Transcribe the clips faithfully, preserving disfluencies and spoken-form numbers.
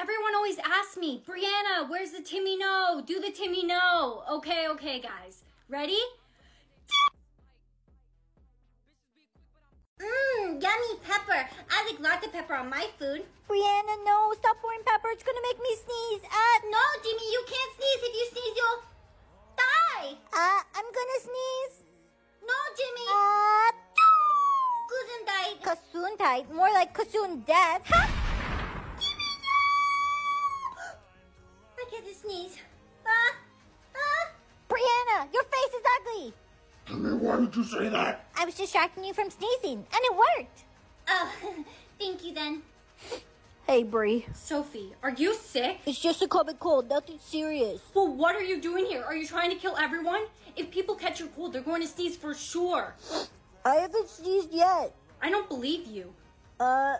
Everyone always asks me, Brianna, where's the Timmy No? Do the Timmy No. Okay, okay, guys. Ready? Mmm, yummy pepper. I like lots of pepper on my food. Brianna, no, stop pouring pepper. It's gonna make me sneeze. Uh, no, Timmy, you can't sneeze. If you sneeze, you'll die. Uh, I'm gonna sneeze. No, Jimmy. Uh, Gesundheit. Gesundheit. More like Kasun death. Jimmy, no! I get to sneeze. Uh, uh. Brianna, your face is ugly. Jimmy, why did you say that? I was distracting you from sneezing, and it worked. Oh, thank you then. Hey, Bri. Sophie, are you sick? It's just a common cold, nothing serious. Well, what are you doing here? Are you trying to kill everyone? If people catch your cold, they're going to sneeze for sure. I haven't sneezed yet. I don't believe you. Uh,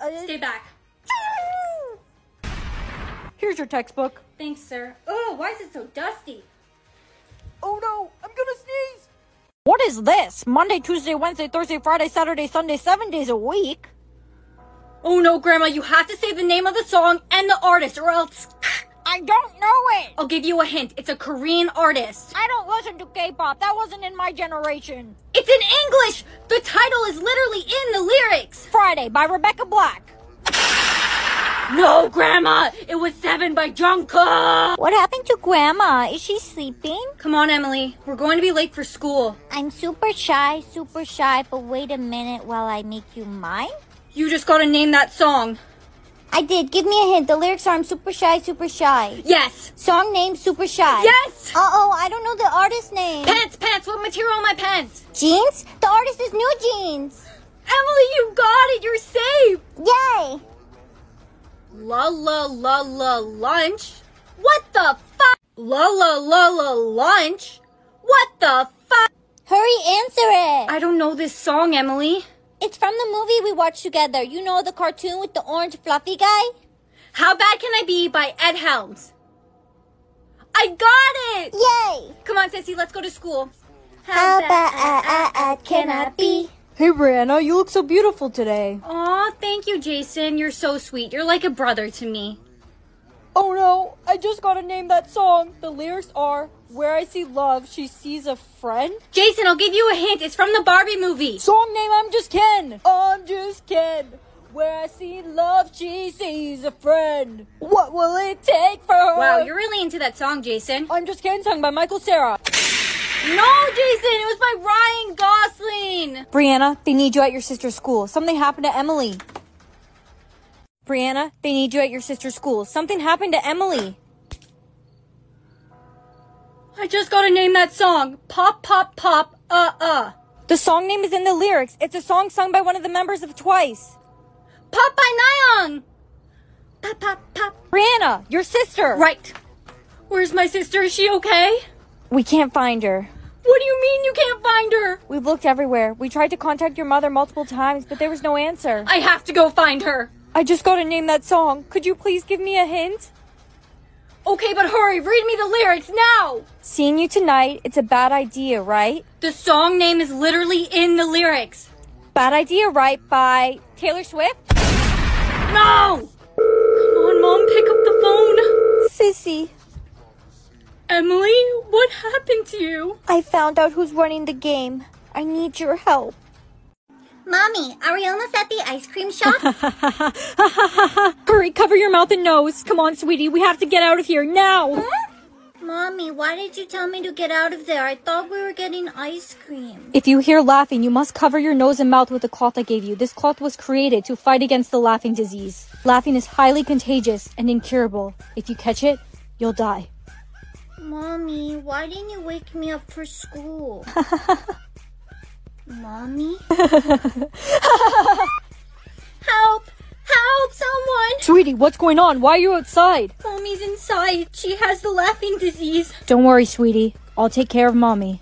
I didn't... Stay back. Here's your textbook. Thanks, sir. Oh, why is it so dusty? Oh no, I'm gonna sneeze. What is this? Monday, Tuesday, Wednesday, Thursday, Friday, Saturday, Sunday, seven days a week? Oh no, Grandma, you have to say the name of the song and the artist or else... I don't know it! I'll give you a hint. It's a Korean artist. I don't listen to K-pop. That wasn't in my generation. It's in English! The title is literally in the lyrics! Friday by Rebecca Black. No, Grandma! It was Seven by Drunka! What happened to Grandma? Is she sleeping? Come on, Emily. We're going to be late for school. I'm super shy, super shy, but wait a minute while I make you mine? You just gotta name that song. I did. Give me a hint. The lyrics are I'm super shy, super shy. Yes. Song name, super shy. Yes. Uh-oh, I don't know the artist name. Pants, pants. What material are my pants? Jeans? The artist is New Jeans. Emily, you got it. You're safe. Yay. La la la la lunch? What the fuck? La la la la lunch? What the fuck? Hurry, answer it. I don't know this song, Emily. It's from the movie we watched together. You know, the cartoon with the orange fluffy guy? How Bad Can I Be by Ed Helms. I got it! Yay! Come on, Sissy, let's go to school. How, How bad I, I, I can I be? Hey, Brianna, you look so beautiful today. Aw, thank you, Jason. You're so sweet. You're like a brother to me. Oh, no. I just gotta name that song. The lyrics are, where I see love, she sees a friend. Jason, I'll give you a hint. It's from the Barbie movie. Song name, I'm Just Ken. I'm Just Ken. Where I see love, she sees a friend. What will it take for her? Wow, you're really into that song, Jason. I'm Just Ken, sung by Michael Cera. No, Jason, it was by Ryan Gosling. Brianna, they need you at your sister's school. Something happened to Emily. Brianna, they need you at your sister's school. Something happened to Emily. I just gotta name that song. Pop, pop, pop, uh, uh. The song name is in the lyrics. It's a song sung by one of the members of Twice. Pop by Nayang. Pop, pop, pop. Brianna, your sister. Right. Where's my sister? Is she okay? We can't find her. What do you mean you can't find her? We've looked everywhere. We tried to contact your mother multiple times, but there was no answer. I have to go find her. I just gotta name that song. Could you please give me a hint? Okay, but hurry. Read me the lyrics now. Seeing you tonight, it's a bad idea, right? The song name is literally in the lyrics. Bad Idea, Right by Taylor Swift? No! Come on, Mom. Pick up the phone. Sissy. Emily, what happened to you? I found out who's running the game. I need your help. Mommy, are we almost at the ice cream shop? Hurry, cover your mouth and nose. Come on, sweetie, we have to get out of here now. Huh? Mommy, why did you tell me to get out of there? I thought we were getting ice cream. If you hear laughing, you must cover your nose and mouth with the cloth I gave you. This cloth was created to fight against the laughing disease. Laughing is highly contagious and incurable. If you catch it, you'll die. Mommy, why didn't you wake me up for school? Mommy? Help! Help, someone! Sweetie, what's going on? Why are you outside? Mommy's inside. She has the laughing disease. Don't worry, sweetie. I'll take care of Mommy.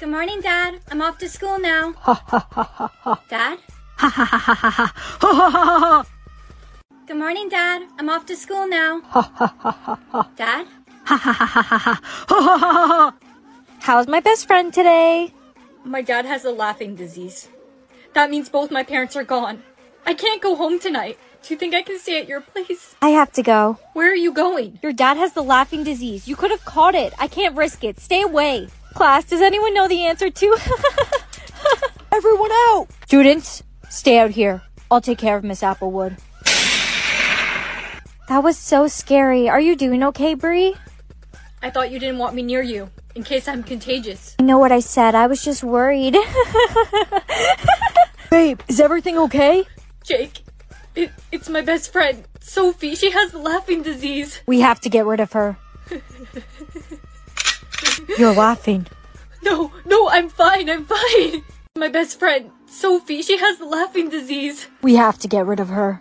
Good morning, Dad. I'm off to school now. Ha ha ha ha ha. Dad? Ha ha ha ha ha ha. Ha ha ha ha. Good morning, Dad. I'm off to school now. Ha ha ha ha ha. Dad? Ha ha ha ha ha ha. Ha ha ha ha. How's my best friend today? My dad has the laughing disease. That means both my parents are gone. I can't go home tonight. Do you think I can stay at your place? I have to go. Where are you going? Your dad has the laughing disease. You could have caught it. I can't risk it. Stay away. Class, does anyone know the answer to? Everyone out! Students, stay out here. I'll take care of Miss Applewood. That was so scary. Are you doing okay, Bree? I thought you didn't want me near you, in case I'm contagious. I know what I said. I was just worried. Babe, is everything okay? Jake. It, it's my best friend, Sophie. She has the laughing disease. We have to get rid of her. You're laughing. No, no, I'm fine. I'm fine. My best friend, Sophie. She has the laughing disease. We have to get rid of her.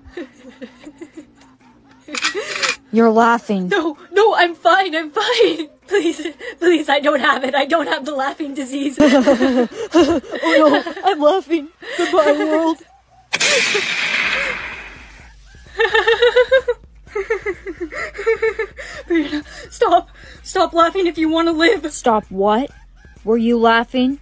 You're laughing. No, no, I'm fine. I'm fine. Please, please, I don't have it. I don't have the laughing disease. Oh, no, I'm laughing. Goodbye, world. Brina, stop. Stop laughing if you want to live. Stop what? Were you laughing?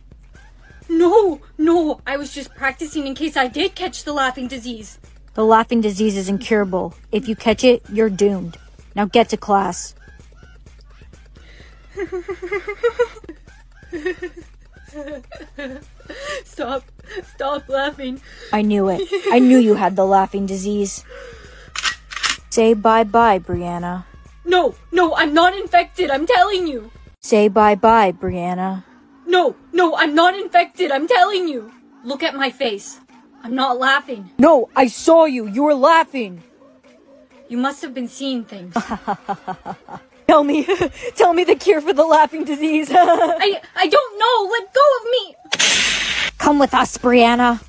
No, no. I was just practicing in case I did catch the laughing disease. The laughing disease is incurable. If you catch it, you're doomed. Now get to class. Stop. Stop laughing. I knew it. I knew you had the laughing disease. Say bye-bye, Brianna. No, no, I'm not infected, I'm telling you. Say bye-bye, Brianna. No, no, I'm not infected, I'm telling you. Look at my face. I'm not laughing. No, I saw you. You were laughing. You must have been seeing things. Tell me, tell me the cure for the laughing disease. I, I don't know. Let go of me. Come with us, Brianna.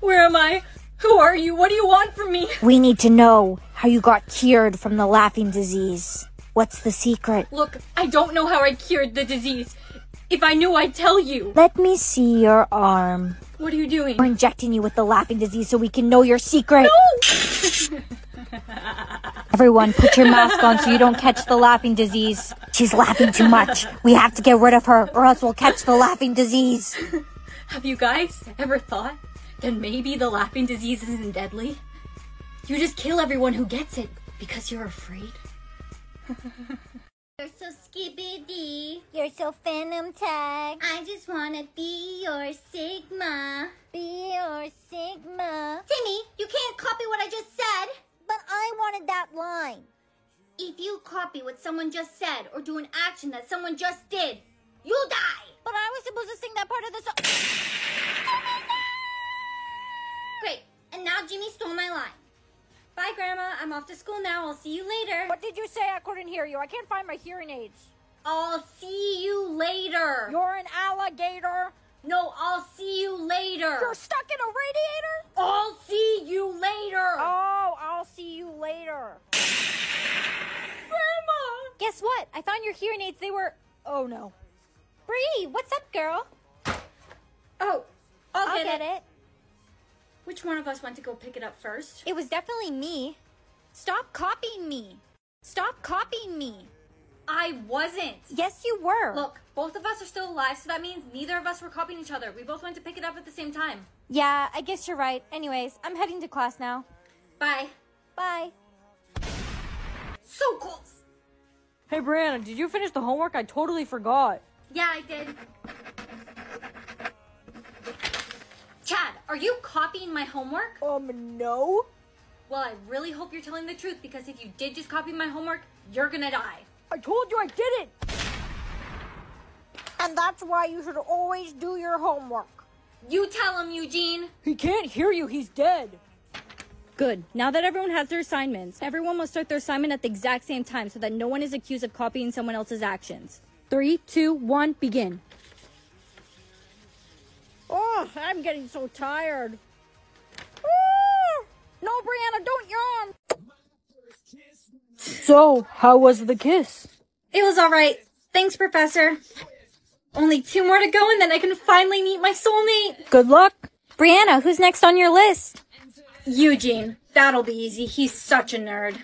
Where am I? Who are you? What do you want from me? We need to know how you got cured from the laughing disease. What's the secret? Look, I don't know how I cured the disease. If I knew, I'd tell you. Let me see your arm. What are you doing? We're injecting you with the laughing disease so we can know your secret. No! Everyone, put your mask on so you don't catch the laughing disease. She's laughing too much. We have to get rid of her or else we'll catch the laughing disease. Have you guys ever thought? Then maybe the laughing disease isn't deadly. You just kill everyone who gets it because you're afraid. You're so skibbity. You're so phantom tag. I just wanna be your sigma. Be your sigma. Timmy, you can't copy what I just said. But I wanted that line. If you copy what someone just said or do an action that someone just did, you'll die. But I was supposed to sing that part of the song. Great, and now Jimmy stole my line. Bye, Grandma. I'm off to school now. I'll see you later. What did you say? I couldn't hear you. I can't find my hearing aids. I'll see you later. You're an alligator. No, I'll see you later. You're stuck in a radiator? I'll see you later. Oh, I'll see you later. Grandma! Guess what? I found your hearing aids. They were... Oh, no. Bree, what's up, girl? Oh, I'll, I'll get, get it. it. Which one of us went to go pick it up first? It was definitely me. Stop copying me. Stop copying me. I wasn't. Yes, you were. Look, both of us are still alive, so that means neither of us were copying each other. We both went to pick it up at the same time. Yeah, I guess you're right. Anyways, I'm heading to class now. Bye. Bye. So close. Hey, Brianna, did you finish the homework? I totally forgot. Yeah, I did. Chad, are you copying my homework? Um, no. Well, I really hope you're telling the truth, because if you did just copy my homework, you're gonna die. I told you I didn't! And that's why you should always do your homework. You tell him, Eugene! He can't hear you, he's dead! Good. Now that everyone has their assignments, everyone must start their assignment at the exact same time so that no one is accused of copying someone else's actions. Three, two, one, begin. Oh, I'm getting so tired. Oh, no, Brianna, don't yawn. So, how was the kiss? It was all right. Thanks, Professor. Only two more to go, and then I can finally meet my soulmate. Good luck. Brianna, who's next on your list? Eugene. That'll be easy. He's such a nerd.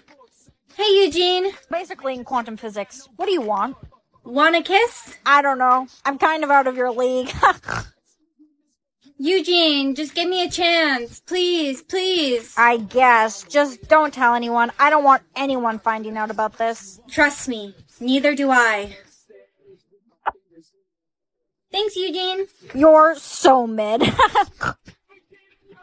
Hey, Eugene. Basically in quantum physics. What do you want? Want a kiss? I don't know. I'm kind of out of your league. Eugene, just give me a chance. Please, please. I guess. Just don't tell anyone. I don't want anyone finding out about this. Trust me. Neither do I. Thanks, Eugene. You're so mid.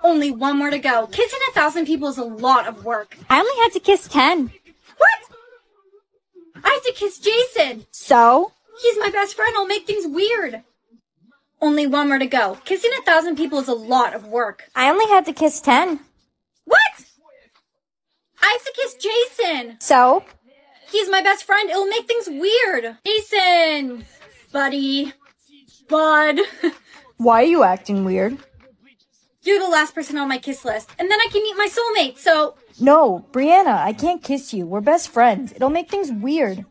Only one more to go. Kissing a thousand people is a lot of work. I only had to kiss ten. What? I have to kiss Jason. So? He's my best friend. I'll make things weird. Only one more to go. Kissing a thousand people is a lot of work. I only had to kiss ten. What? I have to kiss Jason. So? He's my best friend. It'll make things weird. Jason. Buddy. Bud. Why are you acting weird? You're the last person on my kiss list. And then I can meet my soulmate, so... No, Brianna, I can't kiss you. We're best friends. It'll make things weird.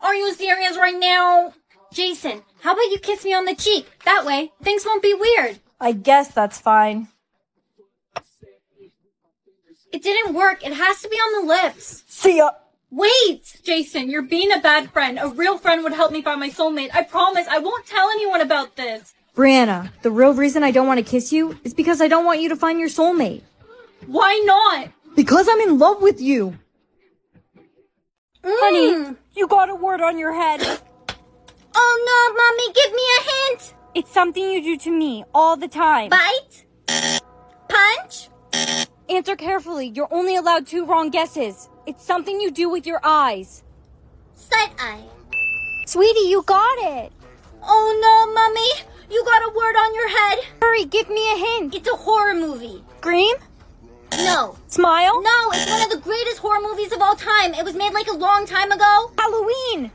Are you serious right now? Jason, how about you kiss me on the cheek? That way, things won't be weird. I guess that's fine. It didn't work. It has to be on the lips. See ya. Wait! Jason, you're being a bad friend. A real friend would help me find my soulmate. I promise I won't tell anyone about this. Brianna, the real reason I don't want to kiss you is because I don't want you to find your soulmate. Why not? Because I'm in love with you. Mm. Honey, you got a word on your head. Oh no, Mommy, give me a hint. It's something you do to me all the time. Bite? Punch? Answer carefully. You're only allowed two wrong guesses. It's something you do with your eyes. Side eye. Sweetie, you got it. Oh no, Mommy. You got a word on your head. Hurry, give me a hint. It's a horror movie. Scream? No. Smile? No, it's one of the greatest horror movies of all time. It was made like a long time ago. Halloween.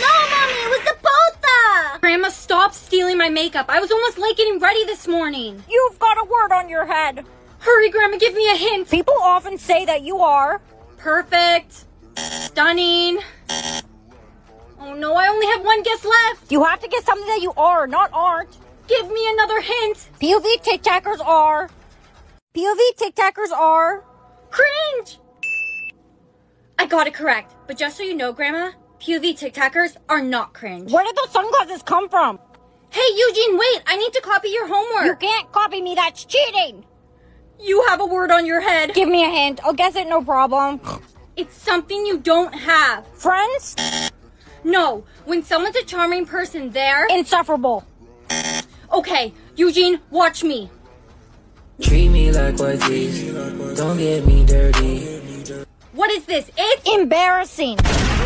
No, Mommy, it was the botha! Grandma, stop stealing my makeup. I was almost late getting ready this morning. You've got a word on your head. Hurry, Grandma, give me a hint. People often say that you are... perfect. Stunning. Oh, no, I only have one guess left. You have to guess something that you are, not aren't. Give me another hint. P O V tic-tackers are... P O V tic-tackers are... cringe! I got it correct, but just so you know, Grandma... P O V tic-tackers are not cringe. Where did those sunglasses come from? Hey, Eugene, wait. I need to copy your homework. You can't copy me. That's cheating. You have a word on your head. Give me a hint. I'll guess it, no problem. It's something you don't have. Friends? No. When someone's a charming person, they're... insufferable. Okay, Eugene, watch me. Treat me like what's easy. Don't get me dirty. What is this? It's... embarrassing.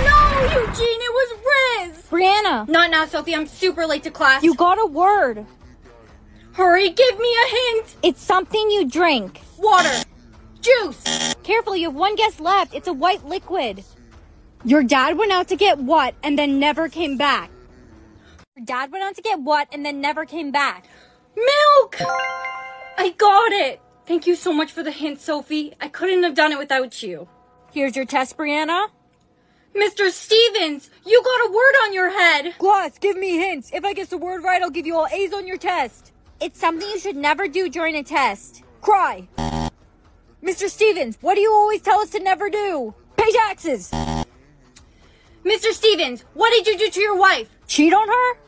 No, Eugene, it was Riz! Brianna! Not now, Sophie, I'm super late to class. You got a word. Hurry, give me a hint! It's something you drink. Water. Juice. Careful, you have one guess left. It's a white liquid. Your dad went out to get what and then never came back? Your dad went out to get what and then never came back? Milk! I got it! Thank you so much for the hint, Sophie. I couldn't have done it without you. Here's your test, Brianna. Mister Stevens, you got a word on your head. Gloss, give me hints. If I guess the word right, I'll give you all A's on your test. It's something you should never do during a test. Cry. Mister Stevens, what do you always tell us to never do? Pay taxes. Mister Stevens, what did you do to your wife? Cheat on her?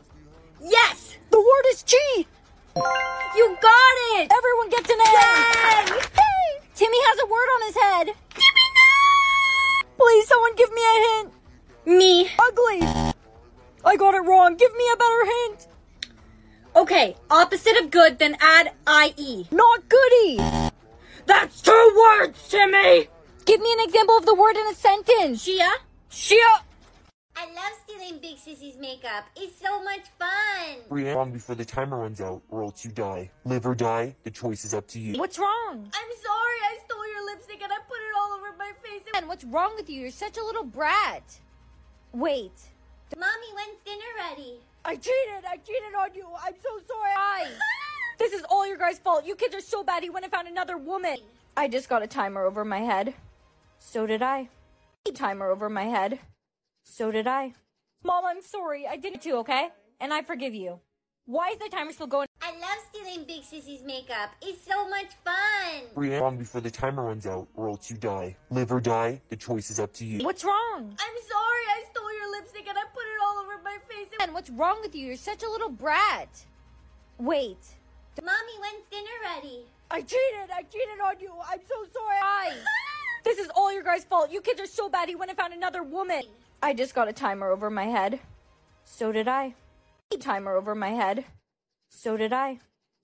Yes. The word is cheat. You got it. Everyone gets an A. Yay. Yay. Timmy has a word on his head. Timmy. Please, someone give me a hint. Me. Ugly. I got it wrong. Give me a better hint. Okay, opposite of good, then add I E. Not goody. That's two words, Timmy. Give me an example of the word in a sentence. Shia. Shia. I love stealing Big Sissy's makeup. It's so much fun. Hurry on before the timer runs out, or else you die. Live or die, the choice is up to you. What's wrong? I'm sorry, I stole your lipstick and I put it all over my face. And what's wrong with you? You're such a little brat. Wait. Mommy, when's dinner ready? I cheated. I cheated on you. I'm so sorry. I... this is all your guys' fault. You kids are so bad he went and found another woman. I just got a timer over my head. So did I. Timer over my head. So did I. Mom, I'm sorry. I did it too, okay? And I forgive you. Why is the timer still going? I love stealing Big Sissy's makeup. It's so much fun. Hurry on before the timer runs out, or else you die. Live or die, the choice is up to you. What's wrong? I'm sorry. I stole your lipstick and I put it all over my face. And what's wrong with you? You're such a little brat. Wait. Mommy, when's dinner ready? I cheated! I cheated on you! I'm so sorry! I... This is all your guys' fault! You kids are so bad, he went and found another woman! I just got a timer over my head. So did I. Timer over my head. So did I.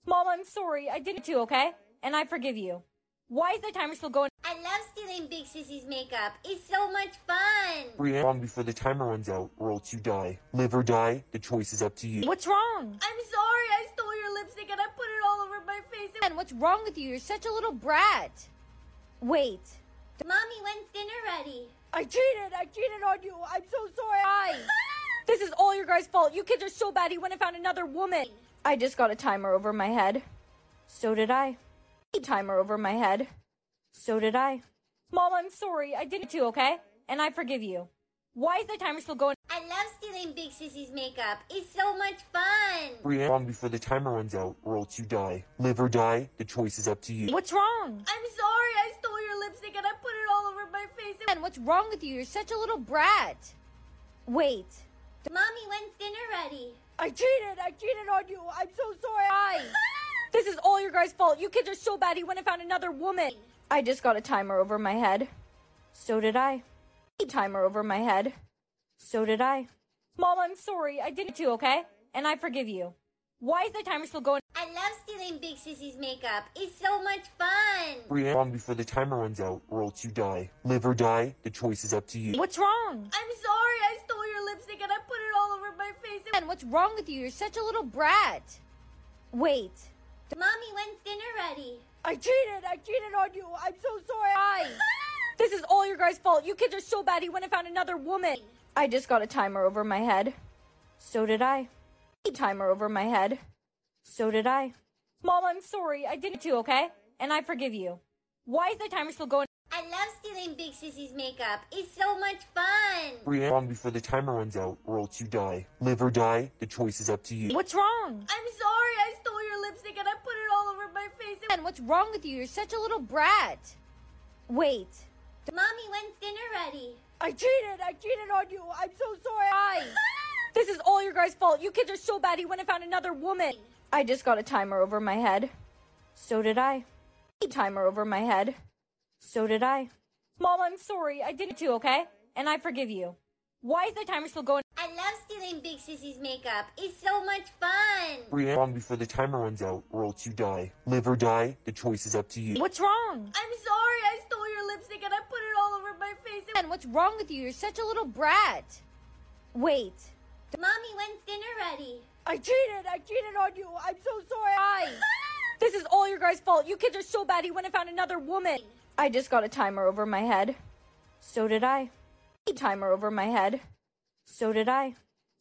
Mom, I'm sorry. I did it too, okay? And I forgive you. Why is the timer still going? I love stealing Big Sissy's makeup. It's so much fun. Hurry on before the timer runs out, or else you die. Live or die, the choice is up to you. What's wrong? I'm sorry. I stole your lipstick and I put it all over my face. And what's wrong with you? You're such a little brat. Wait. Mommy, when's dinner ready? I cheated. I cheated on you. I'm so sorry. I... This is all your guys' fault. You kids are so bad, he went and found another woman. I just got a timer over my head. So did I. Timer over my head. So did I. Mom, I'm sorry. I did it too, okay? And I forgive you. Why is the timer still going? I love stealing Big Sissy's makeup. It's so much fun. Hurry on before the timer runs out, or else you die. Live or die, the choice is up to you. What's wrong? I'm sorry. I stole your lipstick and I put it all over my face. And what's wrong with you? You're such a little brat. Wait. Mommy, when's dinner ready? I cheated! I cheated on you! I'm so sorry! I... This is all your guys' fault! You kids are so bad, he went and found another woman! I just got a timer over my head. So did I. Timer over my head. So did I. Mom, I'm sorry. I did it too, okay? And I forgive you. Why is the timer still going? I love stealing Big Sissy's makeup. It's so much fun! Hurry on before the timer runs out, or else you die. Live or die, the choice is up to you. What's wrong? I'm sorry! I stole your lipstick and I put it all over my face. And what's wrong with you? You're such a little brat. Wait. Mommy, when's dinner ready? I cheated! I cheated on you! I'm so sorry! I... This is all your guys' fault. You kids are so bad, he went and found another woman. I just got a timer over my head. So did I. Timer over my head. So did I. Mom, I'm sorry. I did it too, okay? And I forgive you. Why is the timer still going? I love stealing Big Sissy's makeup. It's so much fun. Hurry on before the timer runs out, or else you die. Live or die, the choice is up to you. What's wrong? I'm sorry. I stole your lipstick and I put it all over my face. And what's wrong with you? You're such a little brat. Wait. Mommy, when's dinner ready? I cheated. I cheated on you. I'm so sorry. I... This is all your guys' fault. You kids are so bad, he went and found another woman. I just got a timer over my head. So did I. Timer over my head. So did I. Mom, I'm sorry. I did it too, okay? And I forgive you. Why is the timer still going? I love stealing Big Sissy's makeup. It's so much fun. Hurry on before the timer runs out, or else you die. Live or die, the choice is up to you. What's wrong? I'm sorry. I stole your lipstick and I put it all over my face. And what's wrong with you? You're such a little brat. Wait. Mommy, when's dinner ready? I cheated! I cheated on you! I'm so sorry! I... This is all your guys' fault! You kids are so bad, he went and found another woman! I just got a timer over my head. So did I. Timer over my head. So did I.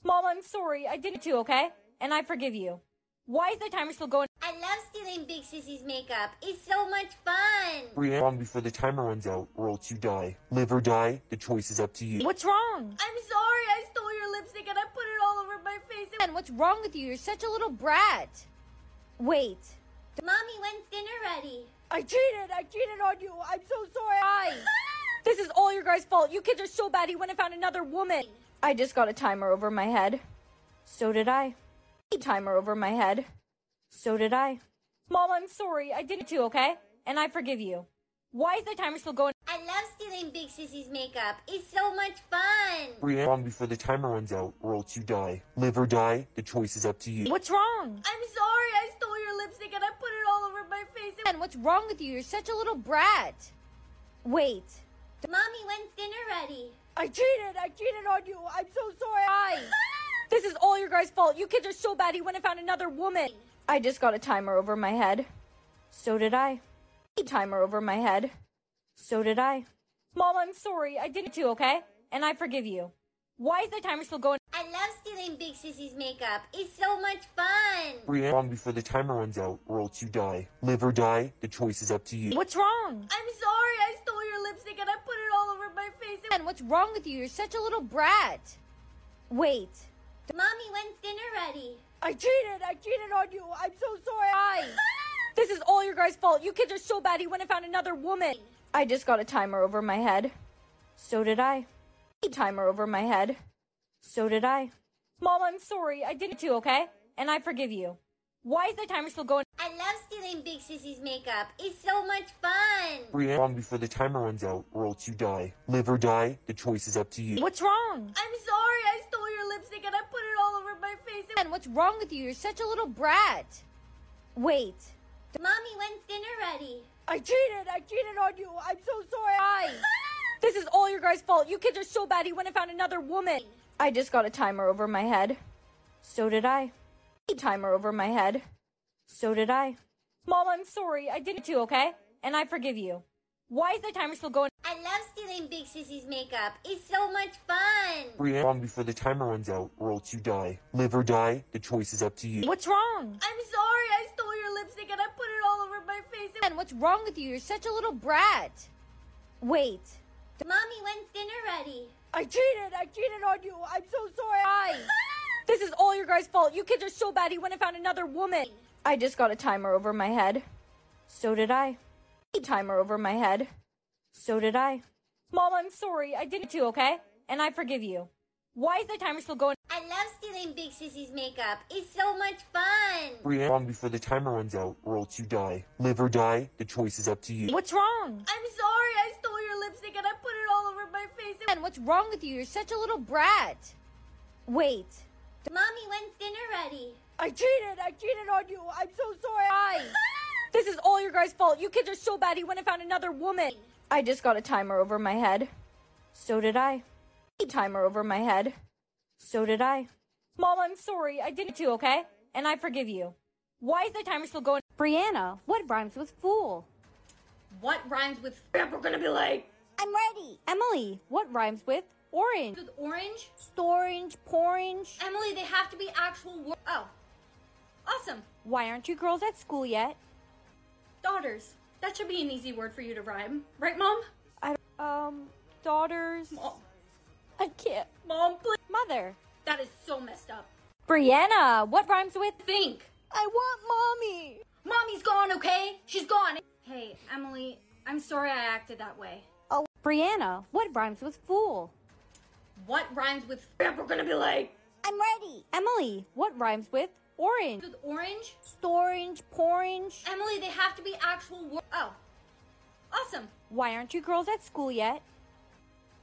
Mom, I'm sorry. I did it too, okay? And I forgive you. Why is the timer still going? I love stealing Big Sissy's makeup. It's so much fun! Hurry on before the timer runs out, or else you die. Live or die, the choice is up to you. What's wrong? I'm sorry. I stole your lipstick and I put it all over my face. And what's wrong with you? You're such a little brat. Wait. Mommy, when's dinner ready? I cheated! I cheated on you! I'm so sorry! I... This is all your guys' fault. You kids are so bad, he went and found another woman. I just got a timer over my head. So did I. Timer over my head. So did I. Mom, I'm sorry. I did it too, okay? And I forgive you. Why is the timer still going? I love stealing Big Sissy's makeup. It's so much fun. Hurry on before the timer runs out, or else you die. Live or die, the choice is up to you. What's wrong? I'm sorry. I stole your lipstick and I put it all over my face. And what's wrong with you? You're such a little brat. Wait. Mommy, when's dinner ready? I cheated. I cheated on you. I'm so sorry. I... This is all your guys' fault. You kids are so bad, he went and found another woman. I just got a timer over my head. So did I. Timer over my head. So did I. Mom, I'm sorry. I did it too, okay? And I forgive you. Why is the timer still going? I love stealing Big Sissy's makeup. It's so much fun. Hurry on before the timer runs out, or else you die. Live or die, the choice is up to you. What's wrong? I'm sorry. I stole your lipstick and I put it all over my face. And what's wrong with you? You're such a little brat. Wait. Mommy, when's dinner ready? I cheated! I cheated on you! I'm so sorry! I... This is all your guys' fault. You kids are so bad, he went and found another woman. I just got a timer over my head. So did I. Timer over my head. So did I. Mom, I'm sorry. I did it too, okay? And I forgive you. Why is the timer still going? I I love stealing Big Sissy's makeup. It's so much fun. React before the timer runs out, or else you die. Live or die, the choice is up to you. What's wrong? I'm sorry, I stole your lipstick and I put it all over my face. And what's wrong with you? You're such a little brat. Wait. Mommy, when's dinner ready? I cheated. I cheated on you. I'm so sorry. I... This is all your guys' fault. You kids are so bad. He went and found another woman. I just got a timer over my head. So did I. A timer over my head. So did I. Mom, I'm sorry. I did it too, okay? And I forgive you. Why is the timer still going? I love stealing Big Sissy's makeup. It's so much fun. React before the timer runs out, or else you die. Live or die, the choice is up to you. What's wrong? I'm sorry. I stole your lipstick and I put it all over my face. And what's wrong with you? You're such a little brat. Wait. Mommy, when's dinner ready? I cheated. I cheated on you. I'm so sorry. I... This is all your guys' fault. You kids are so bad. He went and found another woman. I just got a timer over my head. So did I. A timer over my head. So did I. Mom, I'm sorry. I did it too, okay? And I forgive you. Why is the timer still going? I love stealing Big Sissy's makeup. It's so much fun. React before the timer runs out, or else you die. Live or die, the choice is up to you. What's wrong? I'm sorry. I stole your lipstick and I put it all over my face. And what's wrong with you? You're such a little brat. Wait. Mommy, when's dinner ready? I cheated. I cheated on you. I'm so sorry. I... This is all your guys' fault. You kids are so bad. He went and found another woman. I just got a timer over my head. So did I. A timer over my head. So did I. Mom, I'm sorry. I did it too, okay? And I forgive you. Why is the timer still going? Brianna, what rhymes with fool? What rhymes with f***? We're gonna be like... I'm ready. Emily, what rhymes with... orange? With orange? Storange, porange. Emily, they have to be actual words. Oh. Awesome. Why aren't you girls at school yet? Daughters. That should be an easy word for you to rhyme. Right, Mom? I, um, daughters. Mom. I can't. Mom, please. Mother. That is so messed up. Brianna, what rhymes with think? I want Mommy. Mommy's gone, okay? She's gone. Hey, Emily, I'm sorry I acted that way. Oh, Brianna, what rhymes with fool? What rhymes with f***? We're gonna be like... I'm ready. Emily, what rhymes with orange? With orange? Storange, porange. Emily, they have to be actual words. Oh. Awesome. Why aren't you girls at school yet?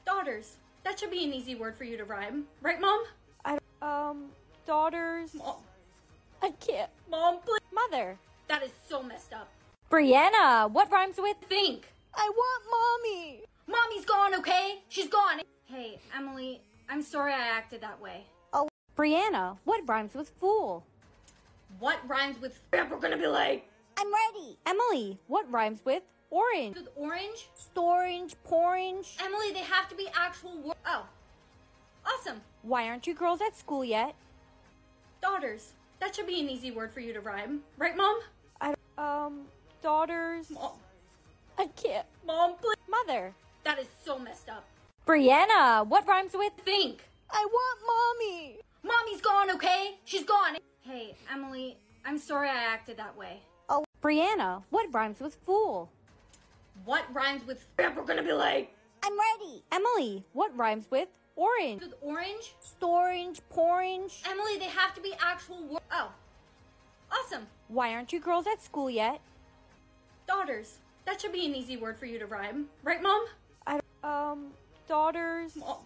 Daughters. That should be an easy word for you to rhyme. Right, Mom? I, um, daughters. Mom. I can't. Mom, please. Mother. That is so messed up. Brianna, what rhymes with think? I want Mommy. Mommy's gone, okay? She's gone. Hey, Emily, I'm sorry I acted that way. Oh, Brianna, what rhymes with fool? What rhymes with f***? We're gonna be like... I'm ready. Emily, what rhymes with orange? With orange? Storange, porange. Emily, they have to be actual words. Oh. Awesome. Why aren't you girls at school yet? Daughters. That should be an easy word for you to rhyme. Right, Mom? I, um, daughters. Mom. I can't. Mom, please. Mother. That is so messed up. Brianna, what rhymes with think? I want Mommy. Mommy's gone, okay? She's gone. Hey, Emily, I'm sorry I acted that way. Oh, Brianna, what rhymes with fool? What rhymes with f***? We're gonna be like... I'm ready. Emily, what rhymes with orange? With orange? Storange, porange. Emily, they have to be actual words. Oh. Awesome. Why aren't you girls at school yet? Daughters. That should be an easy word for you to rhyme. Right, Mom? I, um... daughters. Mom.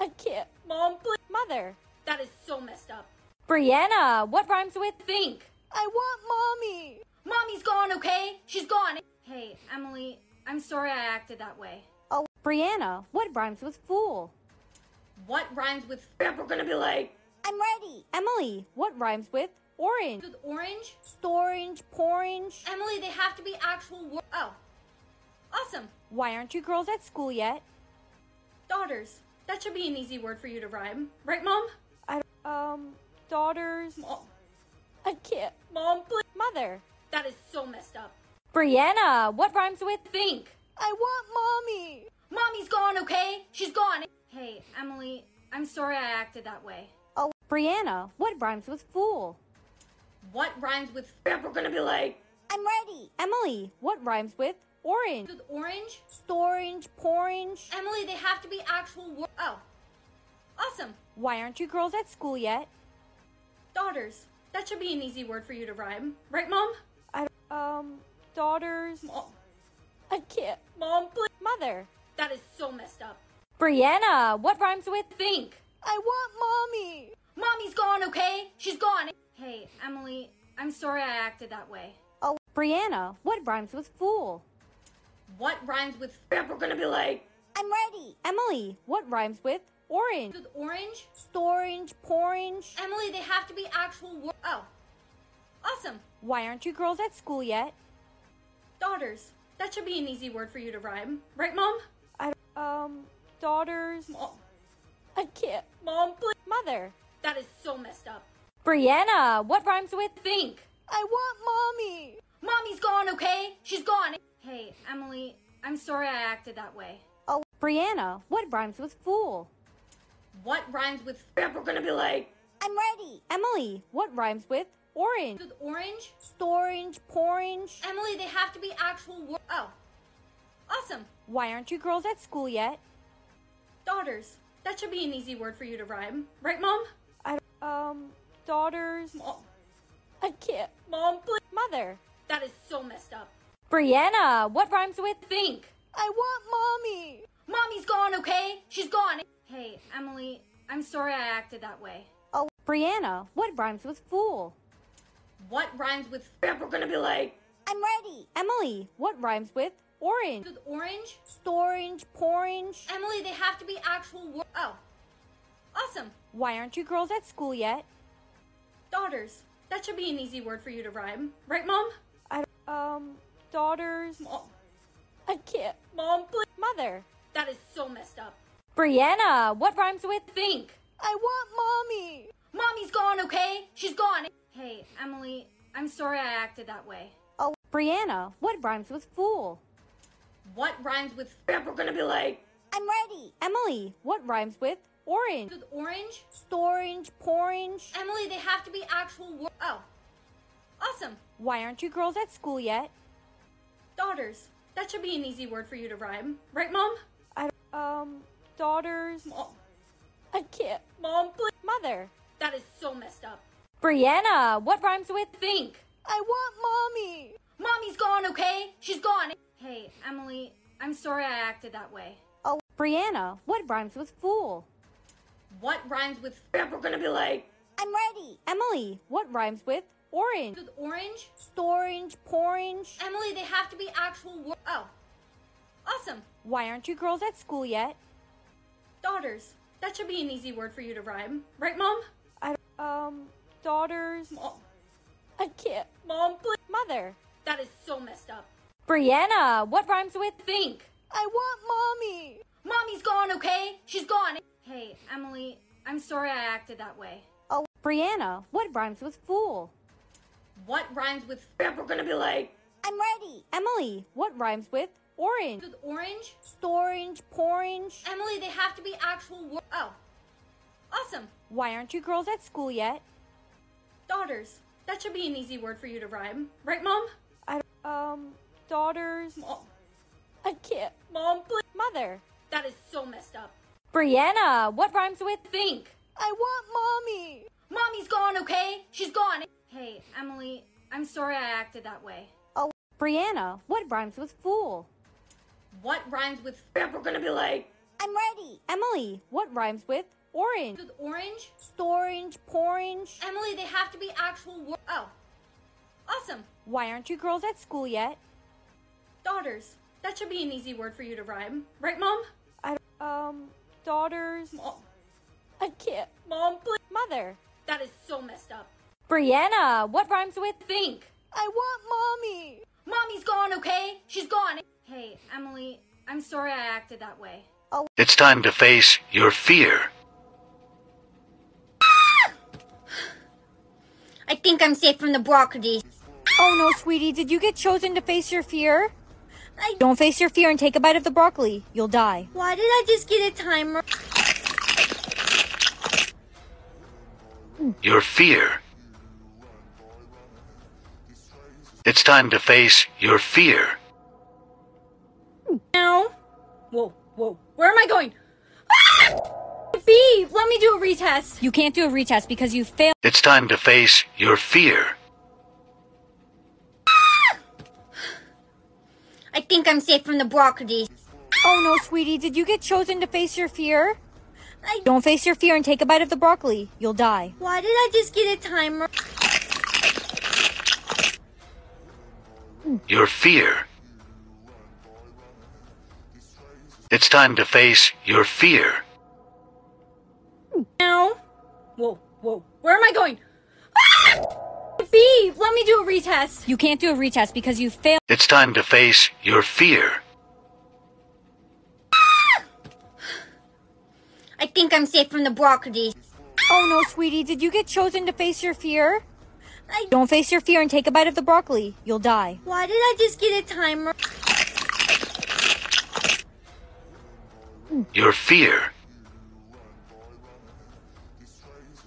I can't. Mom, please. Mother. That is so messed up. Brianna, what rhymes with think? I want Mommy. Mommy's gone, okay? She's gone. Hey, Emily, I'm sorry I acted that way. Oh, Brianna, what rhymes with fool? What rhymes with f***? We're gonna be like... I'm ready. Emily, what rhymes with orange? With orange? Storange, porange. Emily, they have to be actual words. Oh. Awesome. Why aren't you girls at school yet? Daughters. That should be an easy word for you to rhyme. Right, Mom? I, um, daughters. Mom. I can't. Mom, please. Mother. That is so messed up. Brianna, what rhymes with think? I want Mommy. Mommy's gone, okay? She's gone. Hey, Emily, I'm sorry I acted that way. Oh, Brianna, what rhymes with fool? What rhymes with f***? We're gonna be like... I'm ready. Emily, what rhymes with orange? With orange? Storange, porange. Emily, they have to be actual words. Oh. Awesome. Why aren't you girls at school yet? Daughters. That should be an easy word for you to rhyme. Right, Mom? I, um, daughters. Mom. I can't. Mom, please. Mother. That is so messed up. Brianna, what rhymes with think? I want Mommy. Mommy's gone, okay? She's gone. Hey, Emily, I'm sorry I acted that way. Oh, Brianna, what rhymes with fool? What rhymes with f***? We're gonna be like, I'm ready. Emily, what rhymes with orange? With orange? Storange, porange. Emily, they have to be actual words. Oh, awesome. Why aren't you girls at school yet? Daughters. That should be an easy word for you to rhyme. Right, Mom? I, um, daughters. Mom. I can't. Mom, please. Mother. That is so messed up. Brianna, what rhymes with think? I want Mommy. Mommy's gone, okay? She's gone. Hey, Emily, I'm sorry I acted that way. Oh, Brianna, what rhymes with fool? What rhymes with f***? We're gonna be like, I'm ready. Emily, what rhymes with orange? With orange? Storange, porange. Emily, they have to be actual words. Oh, awesome. Why aren't you girls at school yet? Daughters. That should be an easy word for you to rhyme. Right, Mom? I, um, daughters. Mom. I can't. Mom, please. Mother. That is so messed up. Brianna, what rhymes with think? I want Mommy. Mommy's gone, okay? She's gone. Hey, Emily, I'm sorry I acted that way. Oh, Brianna, what rhymes with fool? What rhymes with f***? We're gonna be like, I'm ready. Emily, what rhymes with orange? With orange? Storange, porange. Emily, they have to be actual words. Oh, awesome. Why aren't you girls at school yet? Daughters. That should be an easy word for you to rhyme. Right, Mom? I, um, daughters. Mom. I can't. Mom, please. Mother. That is so messed up. Brianna, what rhymes with think? I want Mommy. Mommy's gone, okay? She's gone. Hey, Emily, I'm sorry I acted that way. Oh, Brianna, what rhymes with fool? What rhymes with f***? We're gonna be like, I'm ready. Emily, what rhymes with orange? With orange? Storange, porange. Emily, they have to be actual words. Oh, awesome. Why aren't you girls at school yet? Daughters. That should be an easy word for you to rhyme. Right, Mom? I, um, daughters. Mom. I can't. Mom, please. Mother. That is so messed up. Brianna, what rhymes with think? I want Mommy. Mommy's gone, okay? She's gone. Hey, Emily, I'm sorry I acted that way. Oh, Brianna, what rhymes with fool? What rhymes with f***? We're gonna be like, I'm ready. Emily, what rhymes with orange? With orange? Storange, porange. Emily, they have to be actual words. Oh, awesome. Why aren't you girls at school yet? Daughters. That should be an easy word for you to rhyme. Right, Mom? I, um, daughters. Mom. I can't. Mom, please. Mother. That is so messed up. Brianna, what rhymes with think? I want Mommy. Mommy's gone, okay? She's gone. Hey, Emily, I'm sorry I acted that way. Oh, Brianna, what rhymes with fool? What rhymes with f***? We're gonna be like, I'm ready. Emily, what rhymes with orange? With orange? Storange, porange. Emily, they have to be actual words. Oh, awesome. Why aren't you girls at school yet? Daughters. That should be an easy word for you to rhyme. Right, Mom? I, um, daughters. Mom. I can't. Mom, please. Mother. That is so messed up. Brianna, what rhymes with think? I want Mommy. Mommy's gone, okay? She's gone. Hey, Emily, I'm sorry I acted that way. Oh, Brianna, what rhymes with fool? What rhymes with f***? We're gonna be like, I'm ready. Emily, what rhymes with orange? With orange? Storange, porange. Emily, they have to be actual words. Oh, awesome. Why aren't you girls at school yet? Daughters. That should be an easy word for you to rhyme. Right, Mom? I, um... daughters. Mom. I can't. Mom, please. Mother. That is so messed up. Brianna, what rhymes with think? I want Mommy. Mommy's gone, okay? She's gone. Hey, Emily, I'm sorry I acted that way. Oh. It's time to face your fear. Ah! I think I'm safe from the broccoli. Oh no, sweetie, did you get chosen to face your fear? I... Don't face your fear and take a bite of the broccoli. You'll die. Why did I just get a timer? Your fear. It's time to face your fear. Now. Whoa, whoa. Where am I going? Ah! B, let me do a retest. You can't do a retest because you failed. It's time to face your fear. Ah! I think I'm safe from the broccoli. Oh no, sweetie, did you get chosen to face your fear? I... Don't face your fear and take a bite of the broccoli. You'll die. Why did I just get a timer? Your fear. It's time to face your fear. Now. Whoa, whoa. Where am I going? Ah! B, let me do a retest. You can't do a retest because you failed. It's time to face your fear. Ah! I think I'm safe from the broccoli. Oh no, sweetie. Did you get chosen to face your fear? I... Don't face your fear and take a bite of the broccoli. You'll die. Why did I just get a timer? Your fear.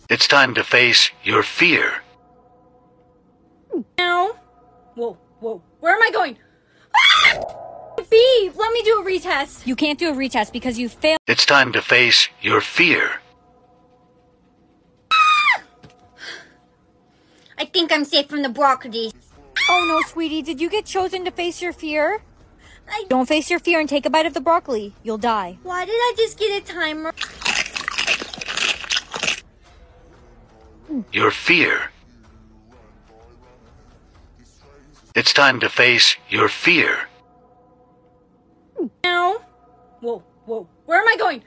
It's time to face your fear. Now. Whoa, whoa. Where am I going? Ah! B, let me do a retest. You can't do a retest because you failed. It's time to face your fear. Ah! I think I'm safe from the broccoli. Oh no, sweetie. Did you get chosen to face your fear? I... Don't face your fear and take a bite of the broccoli. You'll die. Why did I just get a timer? Your fear. It's time to face your fear. Now. Whoa, whoa. Where am I going?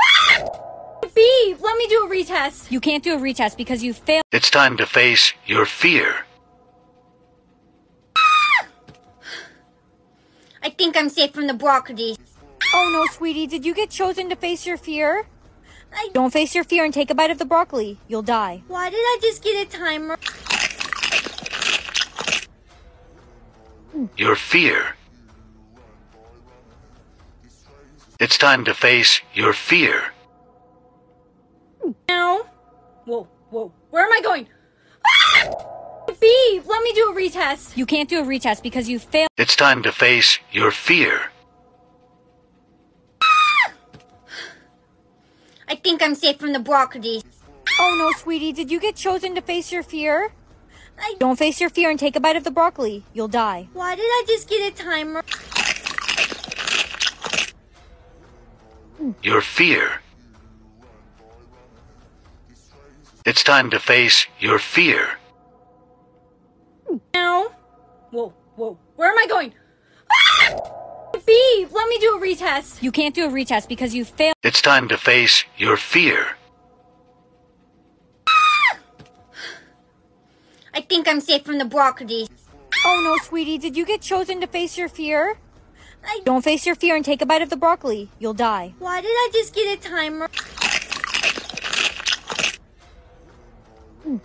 Ah! B, let me do a retest. You can't do a retest because you failed. It's time to face your fear. I think I'm safe from the broccoli. Oh no, sweetie. Did you get chosen to face your fear? I... Don't face your fear and take a bite of the broccoli. You'll die. Why did I just get a timer? Your fear. It's time to face your fear. Now. Whoa, whoa. Where am I going? Ah! B, let me do a retest. You can't do a retest because you failed. It's time to face your fear. Ah! I think I'm safe from the broccoli. Oh no, sweetie. Did you get chosen to face your fear? I... Don't face your fear and take a bite of the broccoli. You'll die. Why did I just get a timer? Your fear. It's time to face your fear. Now. Whoa, whoa. Where am I going? Ah! B, let me do a retest. You can't do a retest because you failed. It's time to face your fear. Ah! I think I'm safe from the broccoli. Oh no, sweetie. Did you get chosen to face your fear? I... Don't face your fear and take a bite of the broccoli. You'll die. Why did I just get a timer?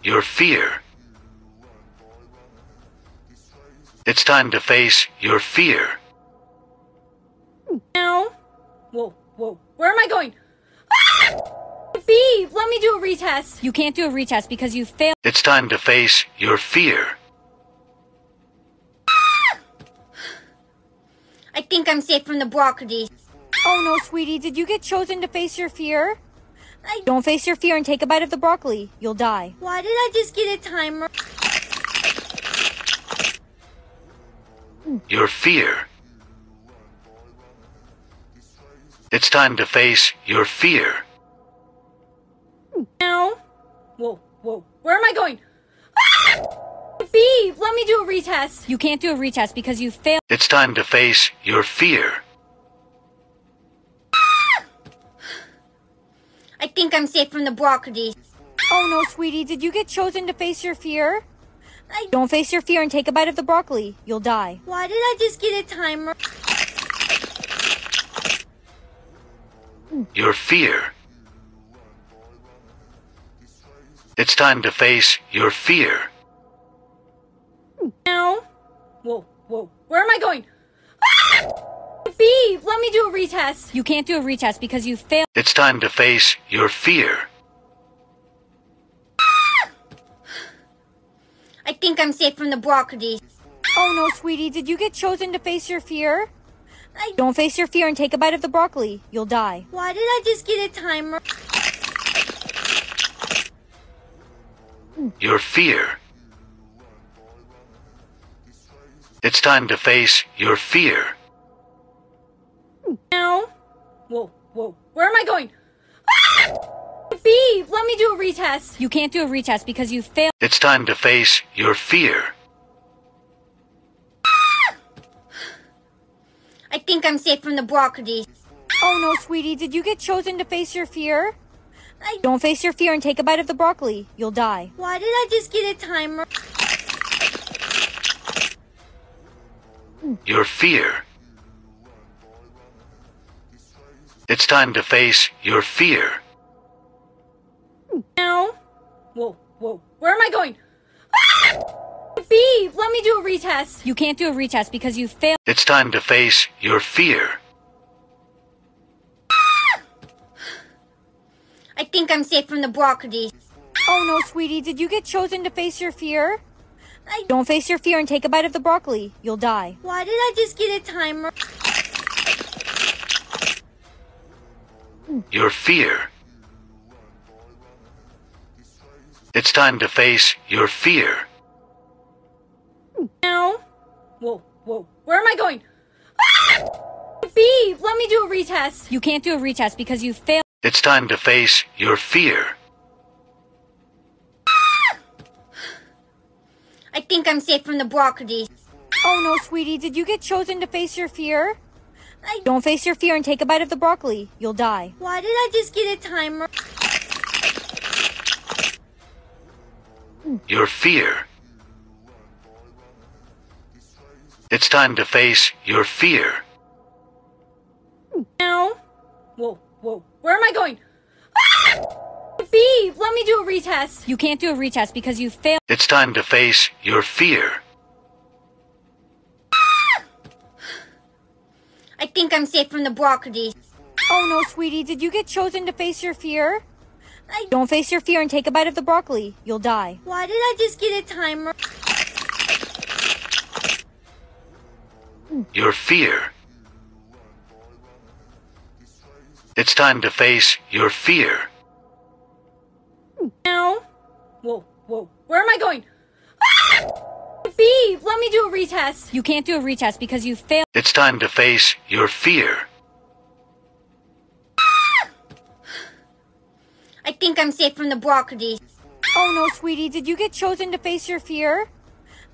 Your fear. It's time to face your fear. Now. Whoa, whoa. Where am I going? Ah! B, let me do a retest. You can't do a retest because you failed. It's time to face your fear. Ah! I think I'm safe from the broccoli. Oh no, sweetie. Did you get chosen to face your fear? I... Don't face your fear and take a bite of the broccoli. You'll die. Why did I just get a timer? Your fear. It's time to face your fear. Now. Whoa, whoa. Where am I going? Ah! B, let me do a retest. You can't do a retest because you failed. It's time to face your fear. Ah! I think I'm safe from the broccoli. Oh no, sweetie. Did you get chosen to face your fear? I... Don't face your fear and take a bite of the broccoli. You'll die. Why did I just get a timer? Your fear. It's time to face your fear. Now. Whoa, whoa. Where am I going? Ah! B, let me do a retest. You can't do a retest because you failed. It's time to face your fear. I think I'm safe from the broccoli. Oh no, sweetie. Did you get chosen to face your fear? I... Don't face your fear and take a bite of the broccoli. You'll die. Why did I just get a timer? your fear. It's time to face your fear. Now, whoa, whoa, where am I going? Ah! B, let me do a retest. You can't do a retest because you failed. It's time to face your fear. Ah! I think I'm safe from the broccoli. Oh no, sweetie, did you get chosen to face your fear? I... Don't face your fear and take a bite of the broccoli. You'll die. Why did I just get a timer? Your fear. It's time to face your fear. Now. Whoa, whoa, where am I going? Ah! B, let me do a retest. You can't do a retest because you failed. It's time to face your fear. I think I'm safe from the broccoli. Oh no, sweetie, did you get chosen to face your fear? I... Don't face your fear and take a bite of the broccoli. You'll die. Why did I just get a timer? Your fear. It's time to face your fear. Now. Whoa, whoa, where am I going? Ah! B, let me do a retest. You can't do a retest because you failed. It's time to face your fear. Ah! I think I'm safe from the broccoli. Oh no, sweetie, did you get chosen to face your fear? I... Don't face your fear and take a bite of the broccoli. You'll die. Why did I just get a timer? Your fear. It's time to face your fear. Now. Whoa. Whoa, where am I going? Ah! B, let me do a retest. You can't do a retest because you failed. It's time to face your fear. Ah! I think I'm safe from the broccoli. Oh no, sweetie, did you get chosen to face your fear? I... Don't face your fear and take a bite of the broccoli. You'll die. Why did I just get a timer? Your fear. It's time to face your fear. Now. Whoa, whoa, where am I going? Ah! B, let me do a retest. You can't do a retest because you failed. It's time to face your fear. Ah! I think I'm safe from the broccoli. Oh no, sweetie, did you get chosen to face your fear?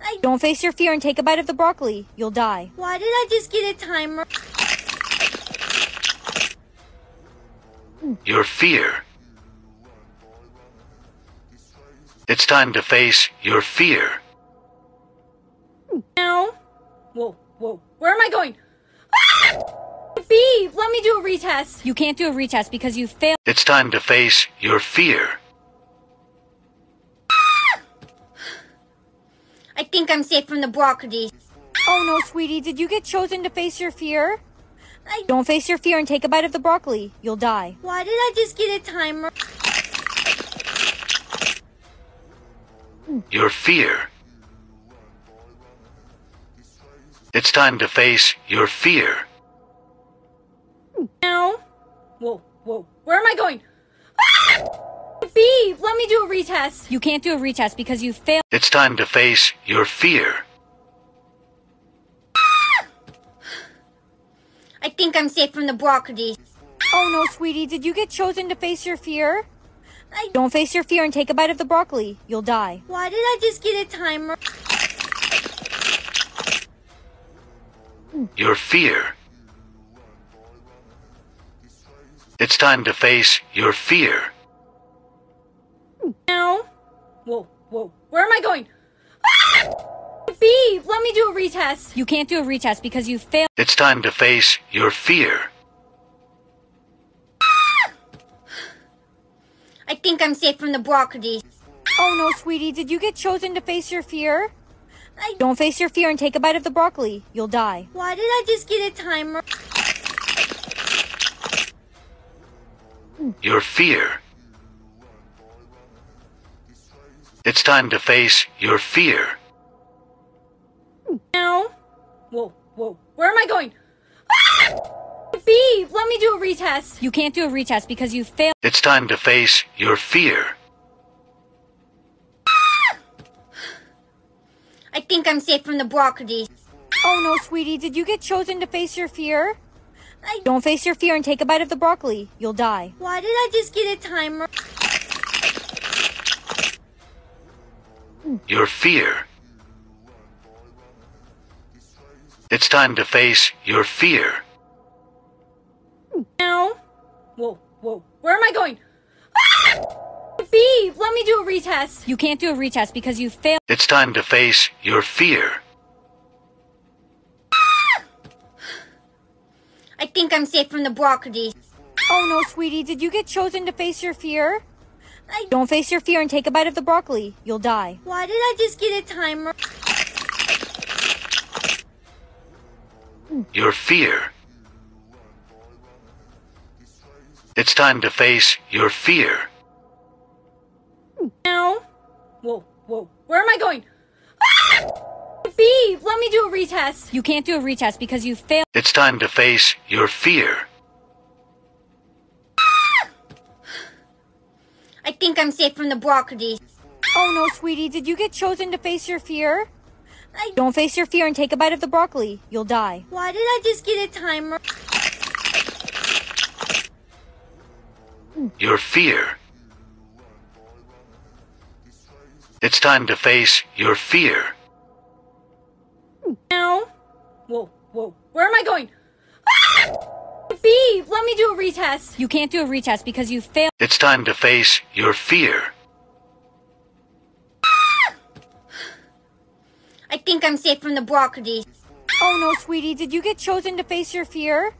I... Don't face your fear and take a bite of the broccoli. You'll die. Why did I just get a timer? Your fear. It's time to face your fear. Now. Whoa, whoa, where am I going? Ah! B, let me do a retest. You can't do a retest because you failed. It's time to face your fear. Ah! I think I'm safe from the broccoli. Oh no, sweetie, did you get chosen to face your fear? I... Don't face your fear and take a bite of the broccoli. You'll die. Why did I just get a timer? Your fear. It's time to face your fear. Now. Whoa, whoa, where am I going? Ah! B, let me do a retest. You can't do a retest because you failed. It's time to face your fear. I think I'm safe from the broccoli. Oh no, sweetie, did you get chosen to face your fear? I... Don't face your fear and take a bite of the broccoli. You'll die. Why did I just get a timer? Your fear. It's time to face your fear. Now. Whoa, whoa, where am I going? Ah! B, let me do a retest. You can't do a retest because you failed. It's time to face your fear. Ah! I think I'm safe from the broccoli. Oh no, sweetie, did you get chosen to face your fear? I... Don't face your fear and take a bite of the broccoli. You'll die. Why did I just get a timer? Your fear. It's time to face your fear. Now. Whoa, whoa, where am I going? Ah! B, let me do a retest. You can't do a retest because you failed. It's time to face your fear. I think I'm safe from the broccolini. Oh no, sweetie, did you get chosen to face your fear? I... Don't face your fear and take a bite of the broccoli. You'll die. Why did I just get a timer? Your fear. It's time to face your fear. Now. Whoa, whoa. Where am I going? Ah! B, let me do a retest. You can't do a retest because you failed. It's time to face your fear. Ah! I think I'm safe from the broccoli. Oh no, sweetie. Did you get chosen to face your fear? I... Don't face your fear and take a bite of the broccoli. You'll die. Why did I just get a timer? Your fear. It's time to face your fear. Now. Whoa, whoa. Where am I going? Ah! B, let me do a retest. You can't do a retest because you failed. It's time to face your fear. Ah! I think I'm safe from the broccoli. Oh no, sweetie. Did you get chosen to face your fear? I... Don't face your fear and take a bite of the broccoli. You'll die. Why did I just get a timer? Your fear. It's time to face your fear. Now. Whoa, whoa. Where am I going? Ah! B, let me do a retest. You can't do a retest because you failed. It's time to face your fear. Ah! I think I'm safe from the broccoli. Oh no, sweetie. Did you get chosen to face your fear?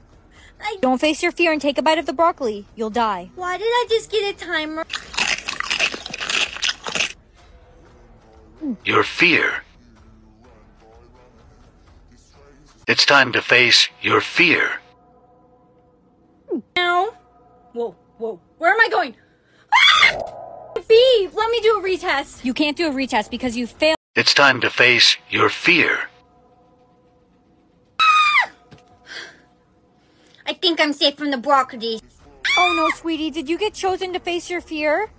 I... Don't face your fear and take a bite of the broccoli. You'll die. Why did I just get a timer? Your fear. It's time to face your fear. Now. Whoa, whoa. Where am I going? Ah! B, let me do a retest. You can't do a retest because you failed. It's time to face your fear. I think I'm safe from the broccoli. Oh no, sweetie. Did you get chosen to face your fear?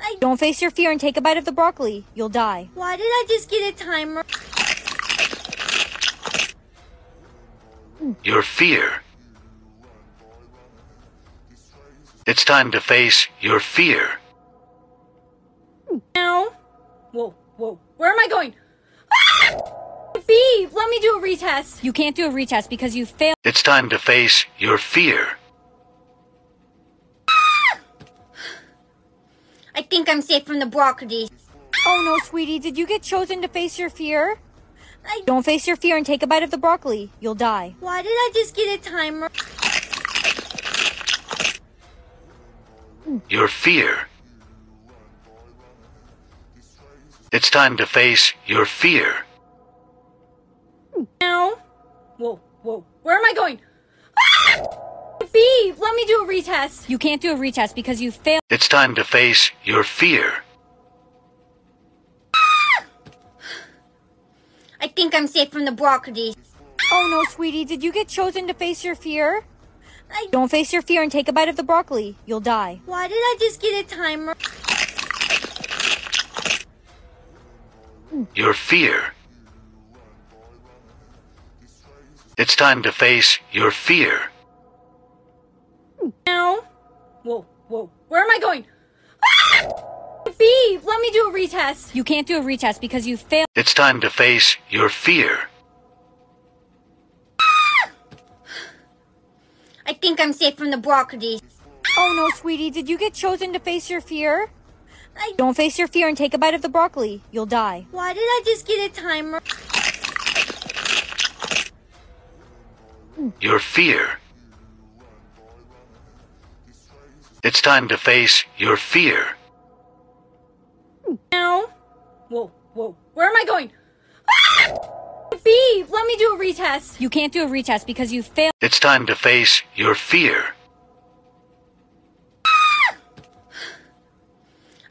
I... Don't face your fear and take a bite of the broccoli. You'll die. Why did I just get a timer? Your fear. It's time to face your fear. Now. Whoa, whoa. Where am I going? Ah! B, let me do a retest. You can't do a retest because you failed. It's time to face your fear. Ah! I think I'm safe from the broccoli. Oh no, sweetie. Did you get chosen to face your fear? I... Don't face your fear and take a bite of the broccoli. You'll die. Why did I just get a timer? Your fear. It's time to face your fear. Now. Whoa, whoa. Where am I going? Ah! B, let me do a retest. You can't do a retest because you failed. It's time to face your fear. Ah! I think I'm safe from the broccoli. Oh no, sweetie. Did you get chosen to face your fear? I... Don't face your fear and take a bite of the broccoli. You'll die. Why did I just get a timer? Your fear. It's time to face your fear. Now. Whoa, whoa. Where am I going? Ah! B, let me do a retest. You can't do a retest because you failed. It's time to face your fear. Ah! I think I'm safe from the broccoli. Oh no, sweetie. Did you get chosen to face your fear? I... Don't face your fear and take a bite of the broccoli. You'll die. Why did I just get a timer? Your fear. It's time to face your fear. Now. Whoa, whoa. Where am I going? Ah! B, let me do a retest. You can't do a retest because you failed. It's time to face your fear. Ah!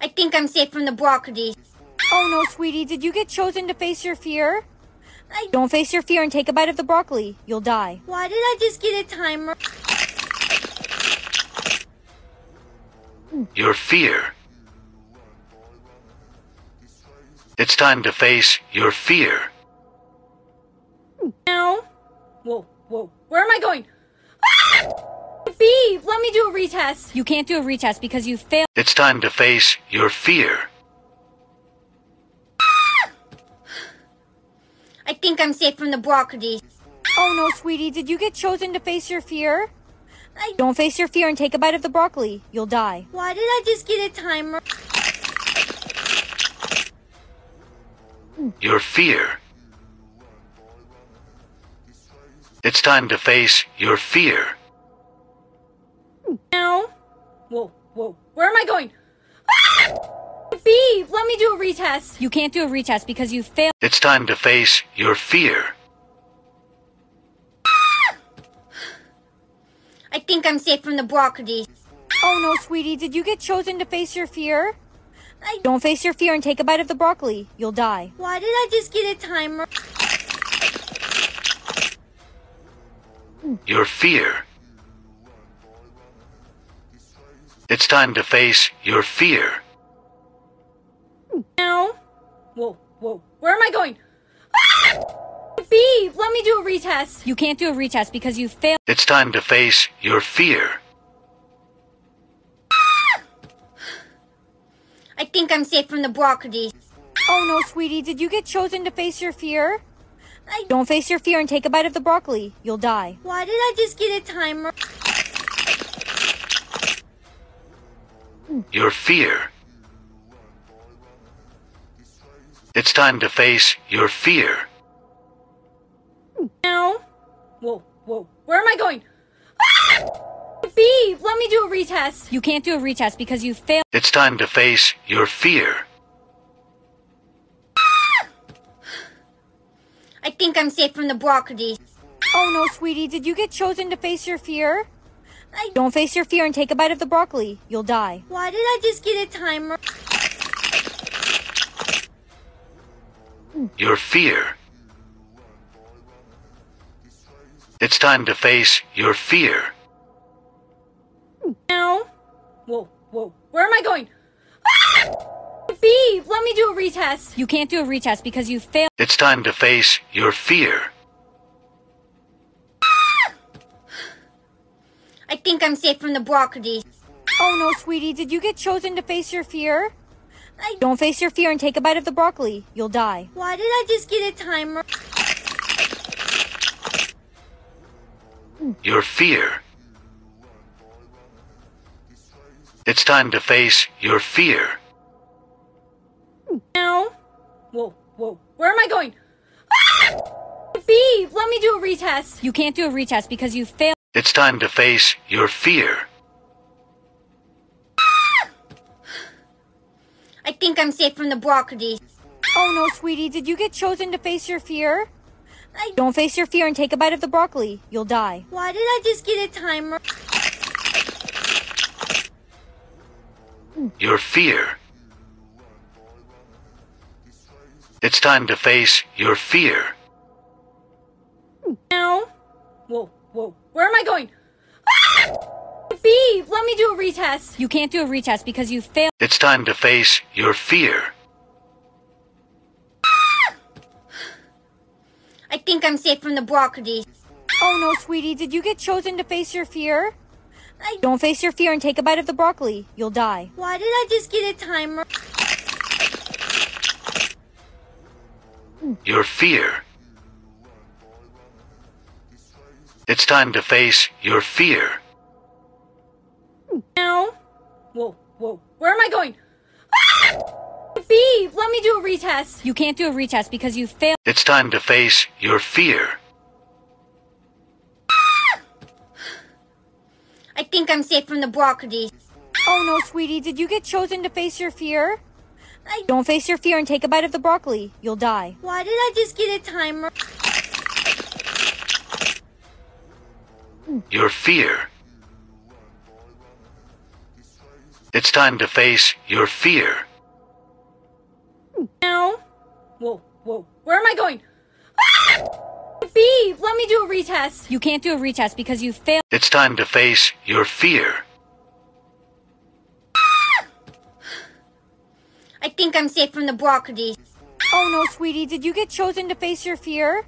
I think I'm safe from the broccoli. Oh no, sweetie. Did you get chosen to face your fear? I... Don't face your fear and take a bite of the broccoli. You'll die. Why did I just get a timer? Your fear. It's time to face your fear. Now? Whoa, whoa. Where am I going? Ah! B, let me do a retest. You can't do a retest because you failed. It's time to face your fear. Ah! I think I'm safe from the Brocodies. Oh no, sweetie. Did you get chosen to face your fear? I... Don't face your fear and take a bite of the broccoli. You'll die. Why did I just get a timer? Your fear. It's time to face your fear. Now? Whoa, whoa. Where am I going? Ah! B, let me do a retest. You can't do a retest because you failed. It's time to face your fear. Ah! I think I'm safe from the Brocodies. Oh no, sweetie. Did you get chosen to face your fear? I... Don't face your fear and take a bite of the broccoli. You'll die. Why did I just get a timer? Your fear. It's time to face your fear. Now? Whoa, whoa. Where am I going? Ah! B, let me do a retest. You can't do a retest because you failed. It's time to face your fear. I think I'm safe from the Brocodies. Oh no, sweetie. Did you get chosen to face your fear? I... Don't face your fear and take a bite of the broccoli. You'll die. Why did I just get a timer? Your fear. It's time to face your fear. Now? Whoa, whoa. Where am I going? Ah! B, let me do a retest. You can't do a retest because you failed. It's time to face your fear. Ah! I think I'm safe from the Brocodies. Oh no, sweetie. Did you get chosen to face your fear? I... Don't face your fear and take a bite of the broccoli. You'll die. Why did I just get a timer? Your fear. It's time to face your fear. Now? Whoa, whoa. Where am I going? Ah! B, let me do a retest. You can't do a retest because you failed. It's time to face your fear. Ah! I think I'm safe from the Brocodies. Oh no, sweetie. Did you get chosen to face your fear? I... Don't face your fear and take a bite of the broccoli. You'll die. Why did I just get a timer? Your fear. It's time to face your fear. Now? Whoa, whoa. Where am I going? Ah! B, let me do a retest. You can't do a retest because you failed. It's time to face your fear. Ah! I think I'm safe from the Brocodies. Oh no, sweetie. Did you get chosen to face your fear? I... Don't face your fear and take a bite of the broccoli. You'll die. Why did I just get a timer? Your fear. It's time to face your fear. Now? Whoa, whoa. Where am I going? Ah! B, let me do a retest. You can't do a retest because you failed. It's time to face your fear. Ah! I think I'm safe from the Brocodies. Oh no, sweetie. Did you get chosen to face your fear? I... Don't face your fear and take a bite of the broccoli. You'll die. Why did I just get a timer? Your fear. It's time to face your fear. Now? Whoa, whoa. Where am I going? Ah! B, let me do a retest. You can't do a retest because you failed. It's time to face your fear. I think I'm safe from the Brocodies. Oh no, sweetie. Did you get chosen to face your fear? I... Don't face your fear and take a bite of the broccoli. You'll die. Why did I just get a timer? Your fear. It's time to face your fear. Now? Whoa, whoa. Where am I going? Ah! B, let me do a retest. You can't do a retest because you failed. It's time to face your fear. Ah! I think I'm safe from the Brocodies. Oh no, sweetie, did you get chosen to face your fear?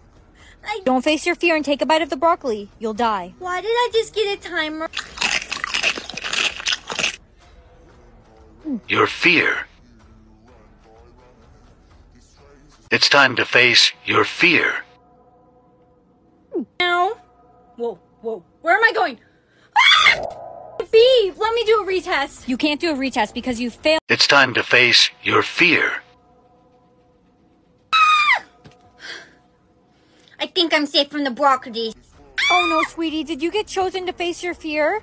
I... Don't face your fear and take a bite of the broccoli. You'll die. Why did I just get a timer? Your fear. It's time to face your fear. Now. Whoa, whoa. Where am I going? Ah! Beep, let me do a retest. You can't do a retest because you failed. It's time to face your fear. Ah! I think I'm safe from the broccoli. Oh no, sweetie. Did you get chosen to face your fear?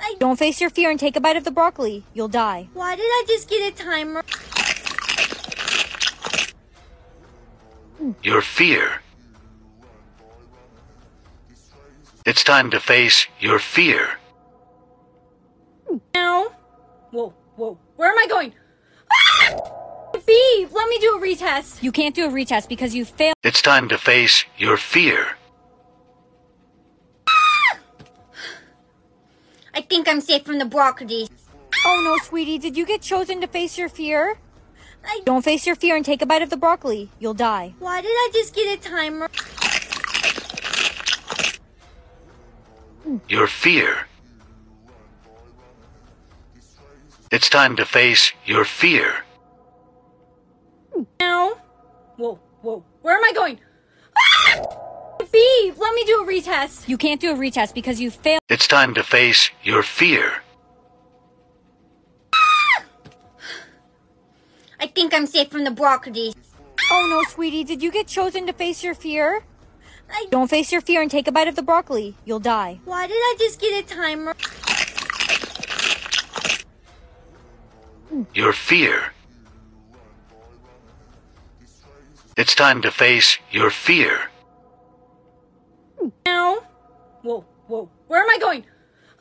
I... Don't face your fear and take a bite of the broccoli. You'll die. Why did I just get a timer? Your fear. It's time to face your fear. Now. Whoa, whoa. Where am I going? Ah! Beep, let me do a retest. You can't do a retest because you failed. It's time to face your fear. I think I'm safe from the broccoli. Oh no, sweetie, did you get chosen to face your fear? I... Don't face your fear and take a bite of the broccoli. You'll die. Why did I just get a timer? Your fear. It's time to face your fear. Now. Whoa, whoa. Where am I going? Ah! Beep, let me do a retest. You can't do a retest because you failed. It's time to face your fear. Ah! I think I'm safe from the broccoli. Oh no, sweetie, did you get chosen to face your fear? I... Don't face your fear and take a bite of the broccoli. You'll die. Why did I just get a timer? Your fear. It's time to face your fear. Now. Whoa, whoa. Where am I going?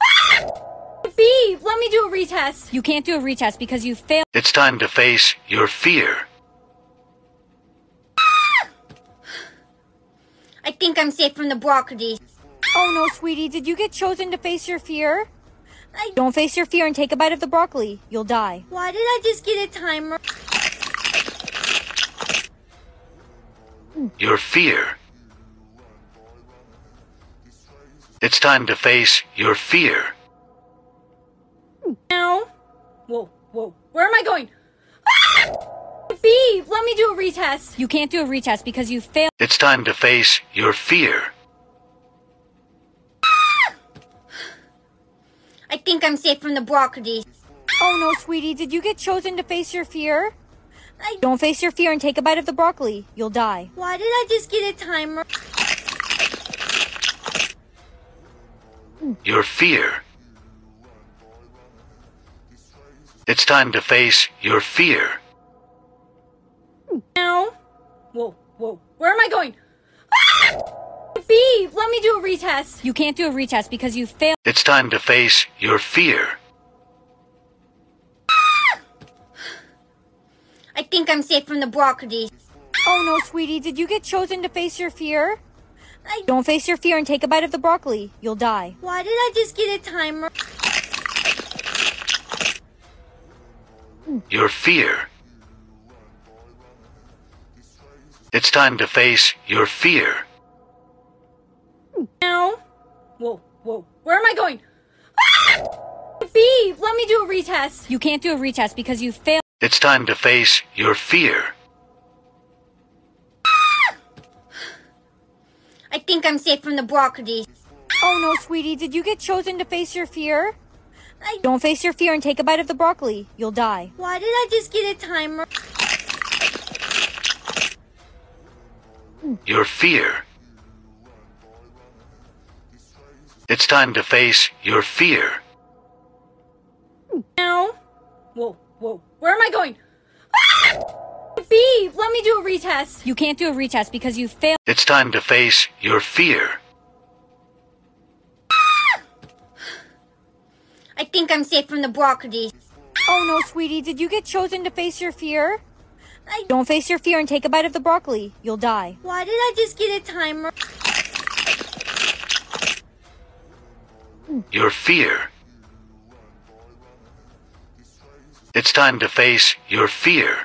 Ah! Beep, let me do a retest. You can't do a retest because you failed. It's time to face your fear. Ah! I think I'm safe from the broccoli. Oh no, sweetie. Did you get chosen to face your fear? I... Don't face your fear and take a bite of the broccoli. You'll die. Why did I just get a timer? Your fear. It's time to face your fear. Now. Whoa, whoa. Where am I going? Ah! Beep, let me do a retest. You can't do a retest because you failed. It's time to face your fear. Ah! I think I'm safe from the broccoli. Oh no, sweetie. Did you get chosen to face your fear? I... Don't face your fear and take a bite of the broccoli. You'll die. Why did I just get a timer? Your fear. It's time to face your fear. Now. Whoa, whoa. Where am I going? Ah! Beep, let me do a retest. You can't do a retest because you failed. It's time to face your fear. Ah! I think I'm safe from the broccoli. Oh no, sweetie. Did you get chosen to face your fear? I... Don't face your fear and take a bite of the broccoli. You'll die. Why did I just get a timer? Your fear. It's time to face your fear. Now. Whoa, whoa. Where am I going? Ah! Beep, let me do a retest. You can't do a retest because you failed. It's time to face your fear. I think I'm safe from the broccoli. Oh no, sweetie. Did you get chosen to face your fear? I... Don't face your fear and take a bite of the broccoli. You'll die. Why did I just get a timer? Your fear. It's time to face your fear. Now. Whoa, whoa. Where am I going? Ah! Beep, let me do a retest. You can't do a retest because you failed. It's time to face your fear. Ah! I think I'm safe from the broccoli. Oh no, sweetie. Did you get chosen to face your fear? I... Don't face your fear and take a bite of the broccoli. You'll die. Why did I just get a timer? Your fear. It's time to face your fear.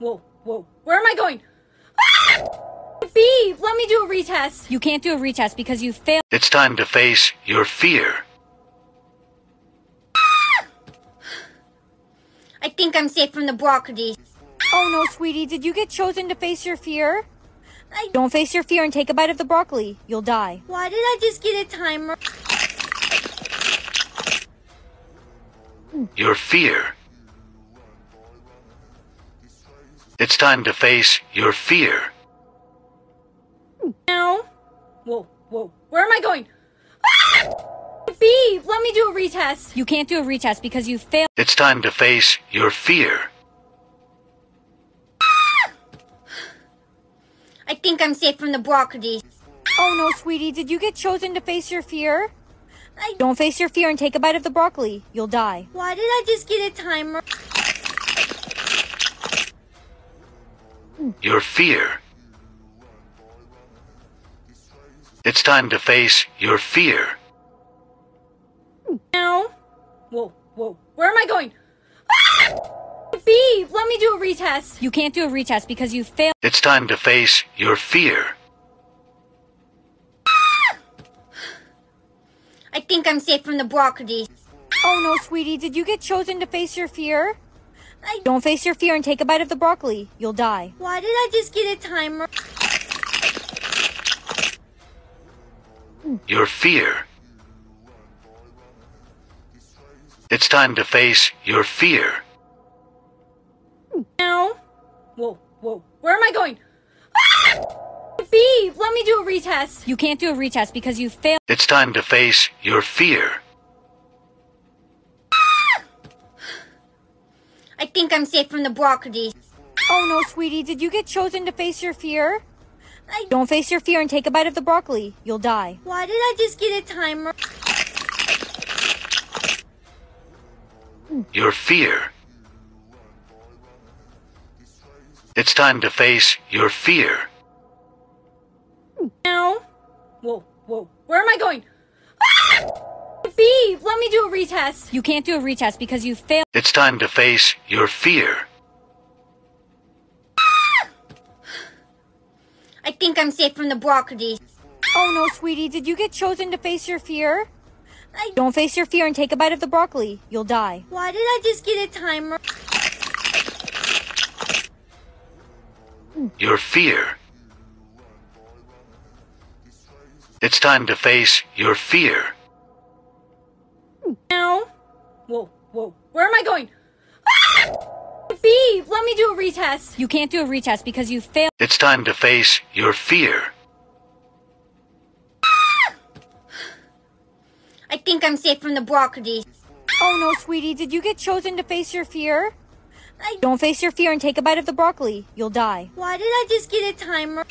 whoa, whoa. Where am I going? Ah! B, let me do a retest. You can't do a retest because you failed. It's time to face your fear. Ah! I think I'm safe from the broccoli. Oh no, sweetie, did you get chosen to face your fear? I... Don't face your fear and take a bite of the broccoli. You'll die. Why did I just get a timer? Your fear. It's time to face your fear. Now. Whoa, whoa. Where am I going? Ah! B, let me do a retest. You can't do a retest because you failed. It's time to face your fear. Ah! I think I'm safe from the broccoli. Oh no, sweetie. Did you get chosen to face your fear? I... Don't face your fear and take a bite of the broccoli. You'll die. Why did I just get a timer? Your fear. It's time to face your fear. Now. Whoa, whoa. Where am I going? Ah! B, let me do a retest. You can't do a retest because you failed. It's time to face your fear. I think I'm safe from the broccoli. Oh no, sweetie, did you get chosen to face your fear? I... Don't face your fear and take a bite of the broccoli. You'll die. Why did I just get a timer? Your fear. It's time to face your fear. Now. Whoa, whoa. Where am I going? Ah! B, let me do a retest. You can't do a retest because you failed. It's time to face your fear. Ah! I think I'm safe from the broccoli. Oh no, sweetie, did you get chosen to face your fear? I... Don't face your fear and take a bite of the broccoli. You'll die. Why did I just get a timer? Your fear. It's time to face your fear. Now. Whoa, whoa. Where am I going? Ah! B, let me do a retest. You can't do a retest because you failed. It's time to face your fear. Ah! I think I'm safe from the broccoli. Oh no, sweetie. Did you get chosen to face your fear? I... Don't face your fear and take a bite of the broccoli. You'll die. Why did I just get a timer? Your fear. It's time to face your fear. Now. Whoa, whoa. Where am I going? Ah! B, let me do a retest. You can't do a retest because you failed. It's time to face your fear. Ah! I think I'm safe from the broccoli. Oh no, sweetie. Did you get chosen to face your fear? I... Don't face your fear and take a bite of the broccoli. You'll die. Why did I just get a timer?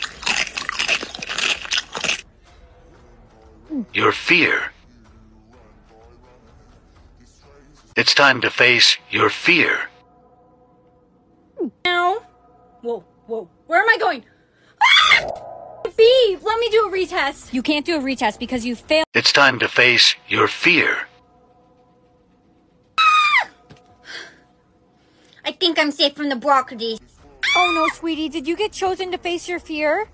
Your fear. It's time to face your fear. Now. Whoa, whoa. Where am I going? Ah! B, let me do a retest. You can't do a retest because you failed. It's time to face your fear. Ah! I think I'm safe from the broccoli. Oh no, sweetie. Did you get chosen to face your fear?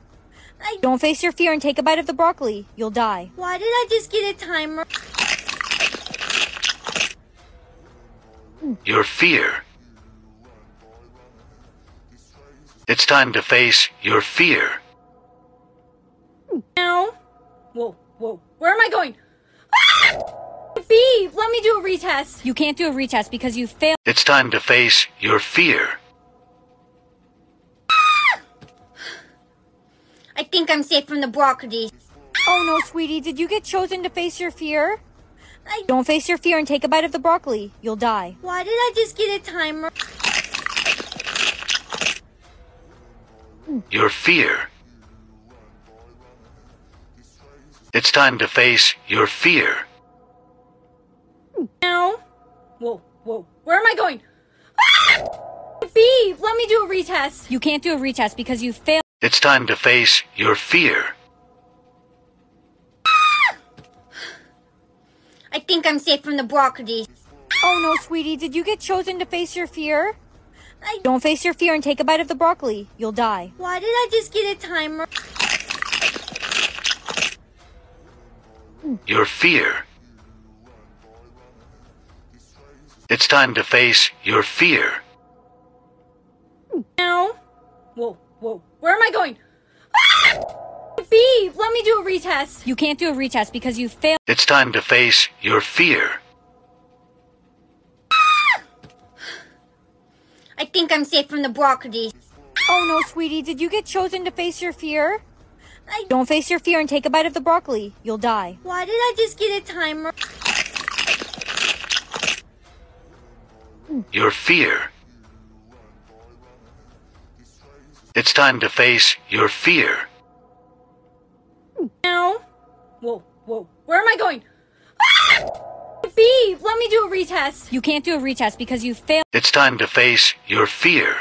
I... Don't face your fear and take a bite of the broccoli. You'll die. Why did I just get a timer? Your fear. It's time to face your fear. Now. Whoa, whoa. Where am I going? Ah! B, let me do a retest. You can't do a retest because you failed. It's time to face your fear. I think I'm safe from the broccoli. Oh no, sweetie. Did you get chosen to face your fear? I... Don't face your fear and take a bite of the broccoli. You'll die. Why did I just get a timer? Your fear. It's time to face your fear. Now. Whoa, whoa. Where am I going? Ah! B, let me do a retest. You can't do a retest because you failed. It's time to face your fear. Ah! I think I'm safe from the broccoli. Oh no, sweetie. Did you get chosen to face your fear? I... Don't face your fear and take a bite of the broccoli. You'll die. Why did I just get a timer? Your fear. It's time to face your fear. Now. Whoa, whoa. Where am I going? Ah! B, let me do a retest. You can't do a retest because you failed. It's time to face your fear. Ah! I think I'm safe from the broccoli. Oh no, sweetie. Did you get chosen to face your fear? I... Don't face your fear and take a bite of the broccoli. You'll die. Why did I just get a timer? Your fear. It's time to face your fear. Now. Whoa, whoa. Where am I going? Ah! B, let me do a retest. You can't do a retest because you failed. It's time to face your fear.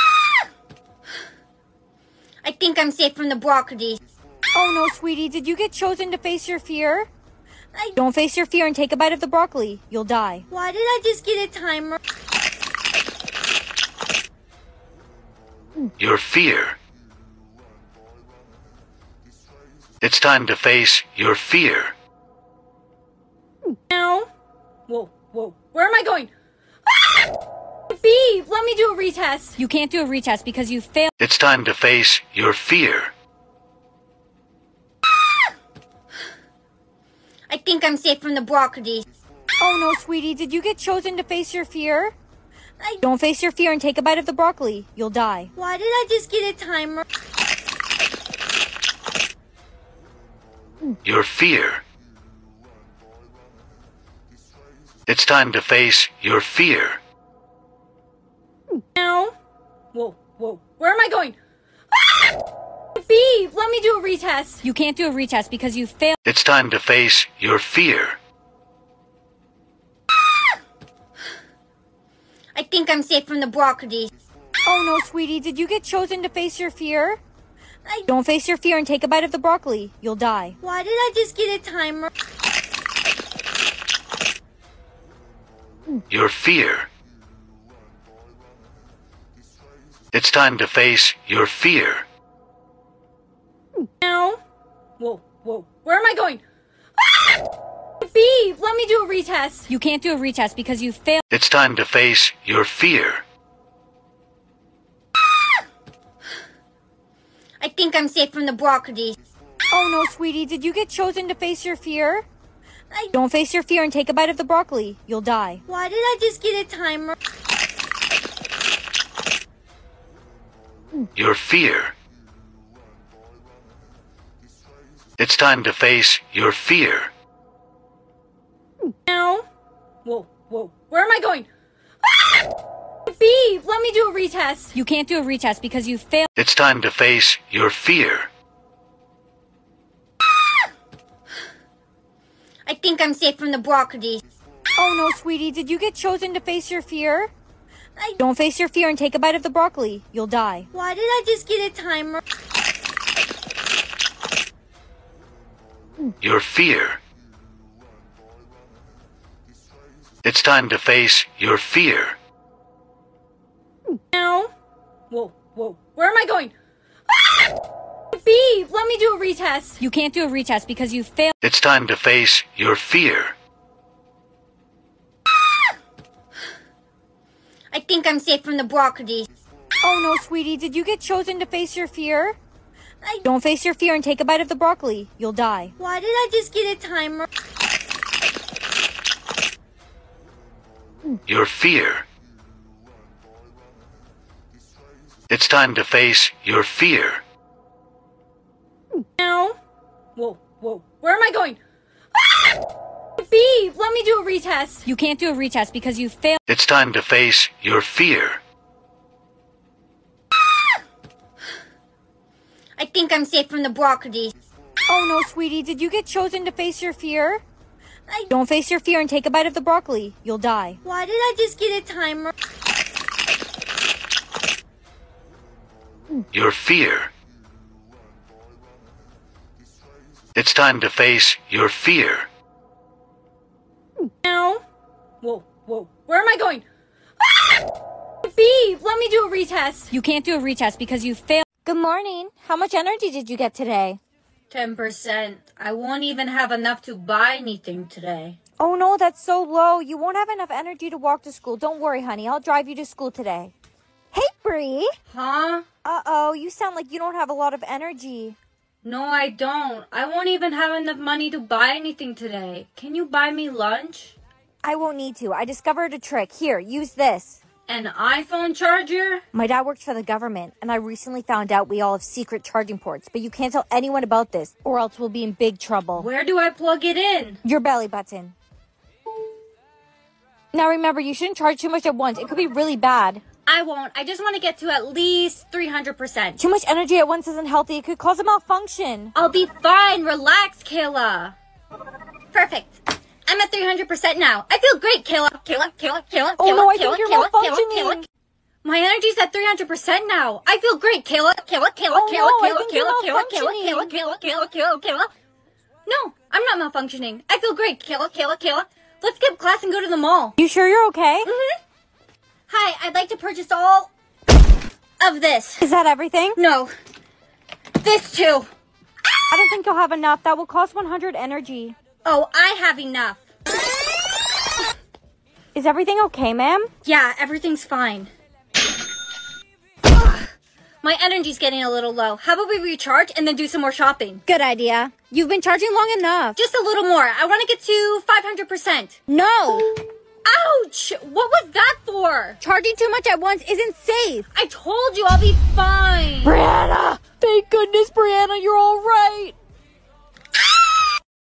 Ah! I think I'm safe from the broccoli. Oh no, sweetie. Did you get chosen to face your fear? I... Don't face your fear and take a bite of the broccoli. You'll die. Why did I just get a timer? Your fear. It's time to face your fear. Now. Whoa, whoa. Where am I going? Ah! B, let me do a retest. You can't do a retest because you failed. It's time to face your fear. I think I'm safe from the broccoli. Oh no, sweetie. Did you get chosen to face your fear? I... Don't face your fear and take a bite of the broccoli. You'll die. Why did I just get a timer? Your fear. It's time to face your fear. Now. Whoa, whoa. Where am I going? Ah! B, let me do a retest. You can't do a retest because you failed. It's time to face your fear. Ah! I think I'm safe from the broccoli. Oh no, sweetie. Did you get chosen to face your fear? I... Don't face your fear and take a bite of the broccoli. You'll die. Why did I just get a timer? Your fear. It's time to face your fear. Now. Whoa, whoa. Where am I going? Ah! B, let me do a retest. You can't do a retest because you failed. It's time to face your fear. Ah! I think I'm safe from the broccoli. Oh no, sweetie. Did you get chosen to face your fear? I... Don't face your fear and take a bite of the broccoli. You'll die. Why did I just get a timer? Your fear. It's time to face your fear. Now. Whoa, whoa. Where am I going? Ah! B, let me do a retest. You can't do a retest because you failed. It's time to face your fear. Ah! I think I'm safe from the broccoli. Oh no, sweetie. Did you get chosen to face your fear? I... Don't face your fear and take a bite of the broccoli. You'll die. Why did I just get a timer? Your fear. It's time to face your fear. Now. Whoa, whoa. Where am I going? Ah! B, let me do a retest. You can't do a retest because you failed. It's time to face your fear. Ah! I think I'm safe from the broccoli. Oh no, sweetie. Did you get chosen to face your fear? I... Don't face your fear and take a bite of the broccoli. You'll die. Why did I just get a timer? Your fear. It's time to face your fear. Now. Whoa, whoa. Where am I going? Ah! B, let me do a retest. You can't do a retest because you failed. It's time to face your fear. I think I'm safe from the broccoli. Oh no, sweetie. Did you get chosen to face your fear? I... Don't face your fear and take a bite of the broccoli. You'll die. Why did I just get a timer? Your fear. It's time to face your fear. Now. Whoa, whoa. Where am I going? Ah! Babe, let me do a retest. You can't do a retest because you failed. Good morning. How much energy did you get today? ten percent. I won't even have enough to buy anything today. Oh no, that's so low. You won't have enough energy to walk to school. Don't worry, honey. I'll drive you to school today. Hey, Bree. Huh? Uh-oh, you sound like you don't have a lot of energy. No, I don't. I won't even have enough money to buy anything today. Can you buy me lunch? I won't need to. I discovered a trick. Here, use this. An iPhone charger? My dad works for the government, and I recently found out we all have secret charging ports, but you can't tell anyone about this, or else we'll be in big trouble. Where do I plug it in? Your belly button. Now remember, you shouldn't charge too much at once. It could be really bad. I won't. I just want to get to at least three hundred percent. Too much energy at once isn't healthy. It could cause a malfunction. I'll be fine. Relax, Kayla. Perfect. I'm at three hundred percent now. I feel great, Kayla. Kayla, Kayla, Kayla, oh, Kayla, no, I Kayla, think you're Kayla, malfunctioning. Kayla, Kayla. My energy's at three hundred percent now. I feel great, Kayla. Kayla, Kayla, oh, Kayla, no, Kayla, Kayla, Kayla, Kayla, Kayla, Kayla, Kayla, Kayla. No, I'm not malfunctioning. I feel great, Kayla, Kayla, Kayla. Let's skip class and go to the mall. You sure you're okay? Mm-hmm. Hi, I'd like to purchase all of this. Is that everything? No. This too. I don't think you'll have enough. That will cost one hundred energy. Oh, I have enough. Is everything okay, ma'am? Yeah, everything's fine. Ugh, my energy's getting a little low. How about we recharge and then do some more shopping? Good idea. You've been charging long enough. Just a little more. I want to get to five hundred percent. No. Ouch! What was that for? Charging too much at once isn't safe. I told you I'll be fine. Brianna! Thank goodness, Brianna, you're all right.